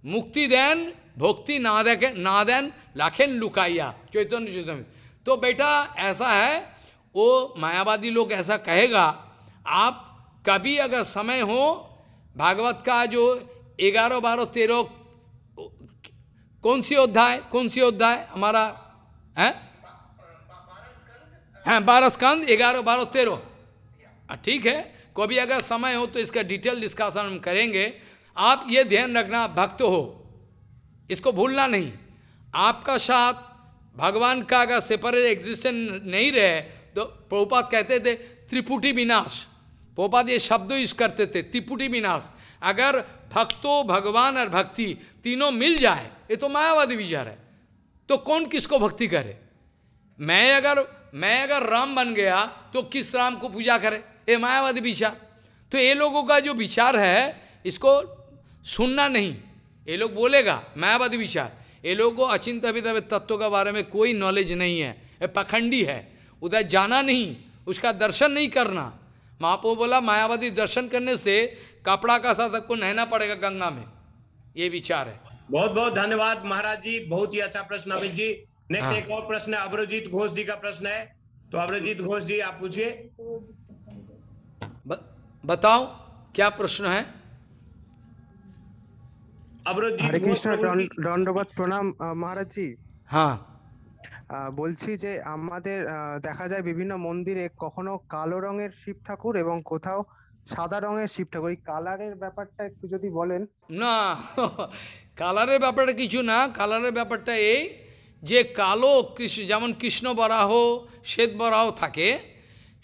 मुक्ति देन भक्ति ना देखे ना देन लाखेन लुकाइया, चैतन्य युग में। तो बेटा ऐसा है, वो मायावादी लोग ऐसा कहेगा। आप कभी अगर समय हो भागवत का जो ग्यारह बारह तेरह कौन सी अध्याय कौन सी अध्याय हमारा है, हाँ बारह स्कंद ग्यारह बारह तेरह, ठीक है। कभी अगर समय हो तो इसका डिटेल डिस्कशन हम करेंगे। आप ये ध्यान रखना भक्त हो, इसको भूलना नहीं। आपका साथ भगवान का अगर सेपरेट एग्जिस्टेंस नहीं रहे तो प्रभुपाद कहते थे त्रिपुटी विनाश, प्रभुपाद ये शब्द यूज करते थे त्रिपुटी विनाश। अगर भक्तो भगवान और भक्ति तीनों मिल जाए, ये तो मायावादी विचार है, तो कौन किसको भक्ति करे? मैं अगर मैं अगर राम बन गया तो किस राम को पूजा करे? ये मायावादी विचार। तो ये लोगों का जो विचार है इसको सुनना नहीं, ये लोग बोलेगा मायावादी विचार। ये लोगों को अचिंत्य तत्व के बारे में कोई नॉलेज नहीं है, ये पाखंडी है, उधर जाना नहीं, उसका दर्शन नहीं करना। महापो बोला मायावादी दर्शन करने से कपड़ा का साथ सबको नहना पड़ेगा गंगा में, ये विचार है। बहुत बहुत धन्यवाद महाराज जी, बहुत ही अच्छा प्रश्न अमित जी। नेक्स्ट हाँ। एक और प्रश्न है, अभ्रजीत घोष जी का प्रश्न है, तो अभ्रजीत घोष जी आप पूछिए। ब, बताओ क्या प्रश्न है अभ्रजीत घोष। दंडवत प्रणाम महाराज जी। हाँ बोलছি যে আমাদের দেখা যায় বিভিন্ন মন্দিরে কখনো কালো রঙের শিব ঠাকুর এবং কোথাও সাদা রঙের শিব ঠাকুর, এই কালারের ব্যাপারটা একটু যদি বলেন। না কালারের ব্যাপারটা কিছু না, কালারের ব্যাপারটা এই যে কালো কৃষ্ণ, যেমন কৃষ্ণ বরাহ শ্বেত বরাহ থাকে,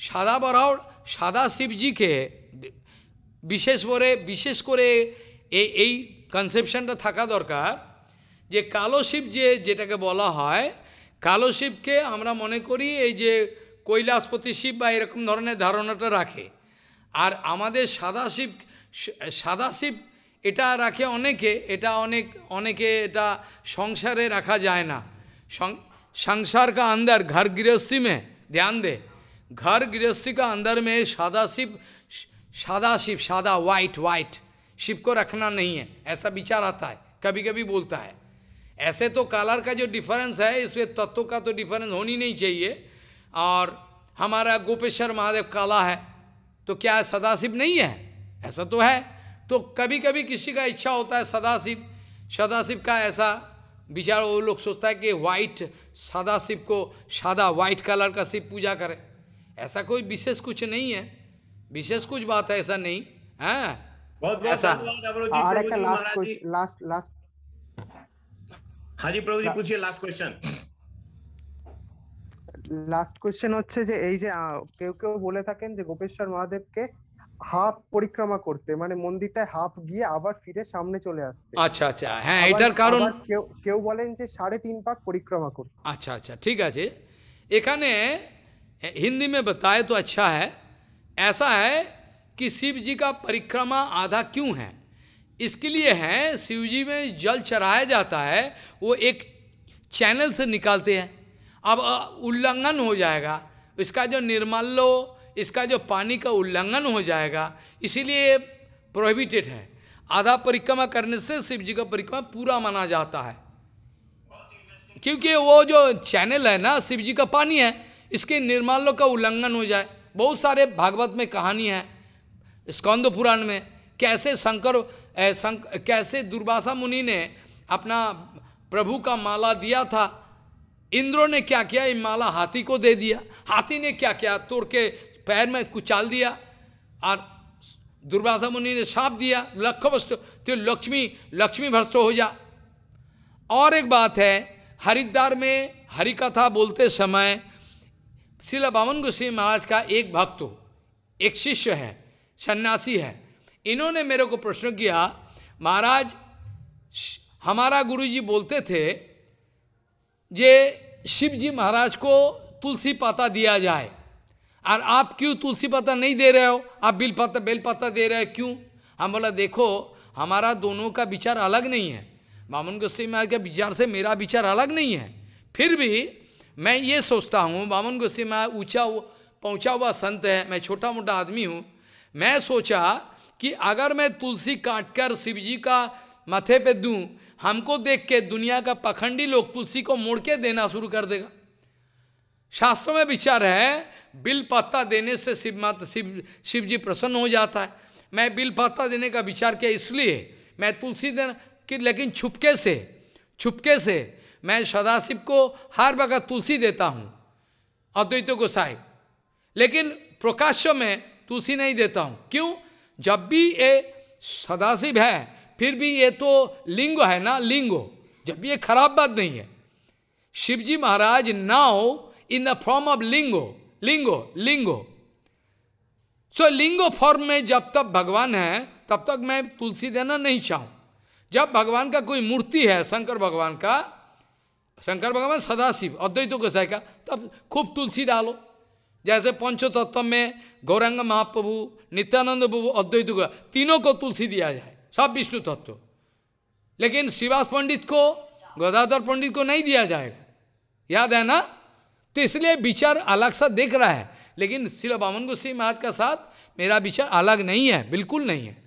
সাদা বরাহ সাদা শিবজিকে বিশেষ করে বিশেষ করে এই এই কনসেপশনটা থাকা দরকার যে কালো শিব যে যেটাকে বলা হয় কালো শিবকে আমরা মনে করি এই যে কৈলাসপতি শিব বা এরকম ধরনের ধারণাটা রাখে। আর আমাদের সাদা শিব সাদা শিব এটা রাখে অনেকে, এটা অনেক অনেকে এটা সংসারে রাখা যায় না। সংসার का अंदर घर गृहस्थी में ध्यान दे, घर गृहस्थी का अंदर में सादा शिव सादा शिव सादा वाइट वाइट शिव को रखना नहीं है, ऐसा विचार आता है कभी कभी बोलता है। ऐसे तो कलर का जो डिफरेंस है इसमें तत्व का तो डिफरेंस होनी नहीं चाहिए। और हमारा गोपेश्वर महादेव काला है तो क्या सदाशिव नहीं है? ऐसा तो है। तो कभी कभी किसी का इच्छा होता है सदाशिव सदाशिव का, ऐसा विचार वो लोग सोचता है कि वाइट सदाशिव को सादा वाइट कलर का शिव पूजा करें। ऐसा कोई विशेष कुछ नहीं है, विशेष कुछ बात है ऐसा नहीं है। हाँ जी प्रभु जी पूछिए लास्ट क्वेश्चन। लास्ट क्वेश्चन হচ্ছে যে এই যে কেউ কেউ বলে থাকেন যে গোপেশ্বর মহাদেবকে হাফ পরিক্রমা করতে, মানে মন্দিরটায় হাফ গিয়ে আবার ফিরে সামনে চলে আসতে। আচ্ছা আচ্ছা হ্যাঁ এটার কারণ কেউ কেউ বলেন যে साढ़े तीन पाक परिक्रमा করতে। আচ্ছা আচ্ছা ঠিক আছে, এখানে हिंदी में बताए तो अच्छा है। ऐसा है कि शिव जी का परिक्रमा आधा क्यों है? इसके लिए है शिवजी में जल चढ़ाया जाता है वो एक चैनल से निकालते हैं। अब उल्लंघन हो जाएगा इसका, जो निर्मल्लो इसका जो पानी का उल्लंघन हो जाएगा, इसीलिए प्रोहिबिटेड है। आधा परिक्रमा करने से शिवजी का परिक्रमा पूरा माना जाता है, क्योंकि वो जो चैनल है ना शिवजी का पानी है, इसके निर्मल्लो का उल्लंघन हो जाए। बहुत सारे भागवत में कहानी है, स्कंद पुराण में कैसे शंकर संक, कैसे दुर्वासा मुनि ने अपना प्रभु का माला दिया था, इंद्र ने क्या किया ये माला हाथी को दे दिया, हाथी ने क्या किया तोड़ के पैर में कुचाल दिया, और दुर्वासा मुनि ने शाप दिया लक्ष्मभ्रष्ट तो लक्ष्मी लक्ष्मी भ्रष्ट हो जा। और एक बात है हरिद्वार में हरिकथा बोलते समय श्रील बामन गोसाई महाराज का एक भक्त हो, एक शिष्य है, सन्यासी है। इन्होंने मेरे को प्रश्न किया, महाराज हमारा गुरुजी बोलते थे जे शिव जी महाराज को तुलसी पाता दिया जाए, और आप क्यों तुलसी पाता नहीं दे रहे हो, आप बेल पाता बेल पाता दे रहे हो क्यों? हम बोला देखो हमारा दोनों का विचार अलग नहीं है, बामन गोसाई महाराज के विचार से मेरा विचार अलग नहीं है, फिर भी मैं ये सोचता हूँ बामन गोसाई महाराज ऊँचा पहुँचा हुआ संत है, मैं छोटा मोटा आदमी हूँ, मैं सोचा कि अगर मैं तुलसी काटकर शिव जी का माथे पे दूं, हमको देख के दुनिया का पाखंडी लोग तुलसी को मोड़ के देना शुरू कर देगा। शास्त्रों में विचार है बिल पत्ता देने से शिव माता शिव शिव जी प्रसन्न हो जाता है, मैं बिल पत्ता देने का विचार किया, इसलिए मैं तुलसी देना कि लेकिन छुपके से छुपके से मैं सदाशिव को हर वक्त तुलसी देता हूँ, अद्वैत गोसाई, लेकिन प्रकाश्य में तुलसी नहीं देता हूँ। क्यों? जब भी ये सदाशिव है फिर भी ये तो लिंगो है ना, लिंगो, जब भी ये खराब बात नहीं है। Shiv ji Maharaj now in the form of लिंगो लिंगो लिंगो सो लिंगो फॉर्म में जब तक भगवान है तब तक मैं तुलसी देना नहीं चाहूँ। जब भगवान का कोई मूर्ति है, शंकर भगवान का, शंकर भगवान सदाशिव अद्वैत गोसाई का, तब खूब तुलसी डालो। जैसे पंचतत्व में गौरंग महाप्रभु, नित्यानंद प्रभु, अद्वैत को, तीनों को तुलसी दिया जाए, सब विष्णु तत्व, लेकिन श्रीवास पंडित को, गदाधर पंडित को नहीं दिया जाएगा, याद है ना? तो इसलिए विचार अलग सा देख रहा है, लेकिन श्रील बामन गोसाई महाराज का साथ मेरा विचार अलग नहीं है, बिल्कुल नहीं है।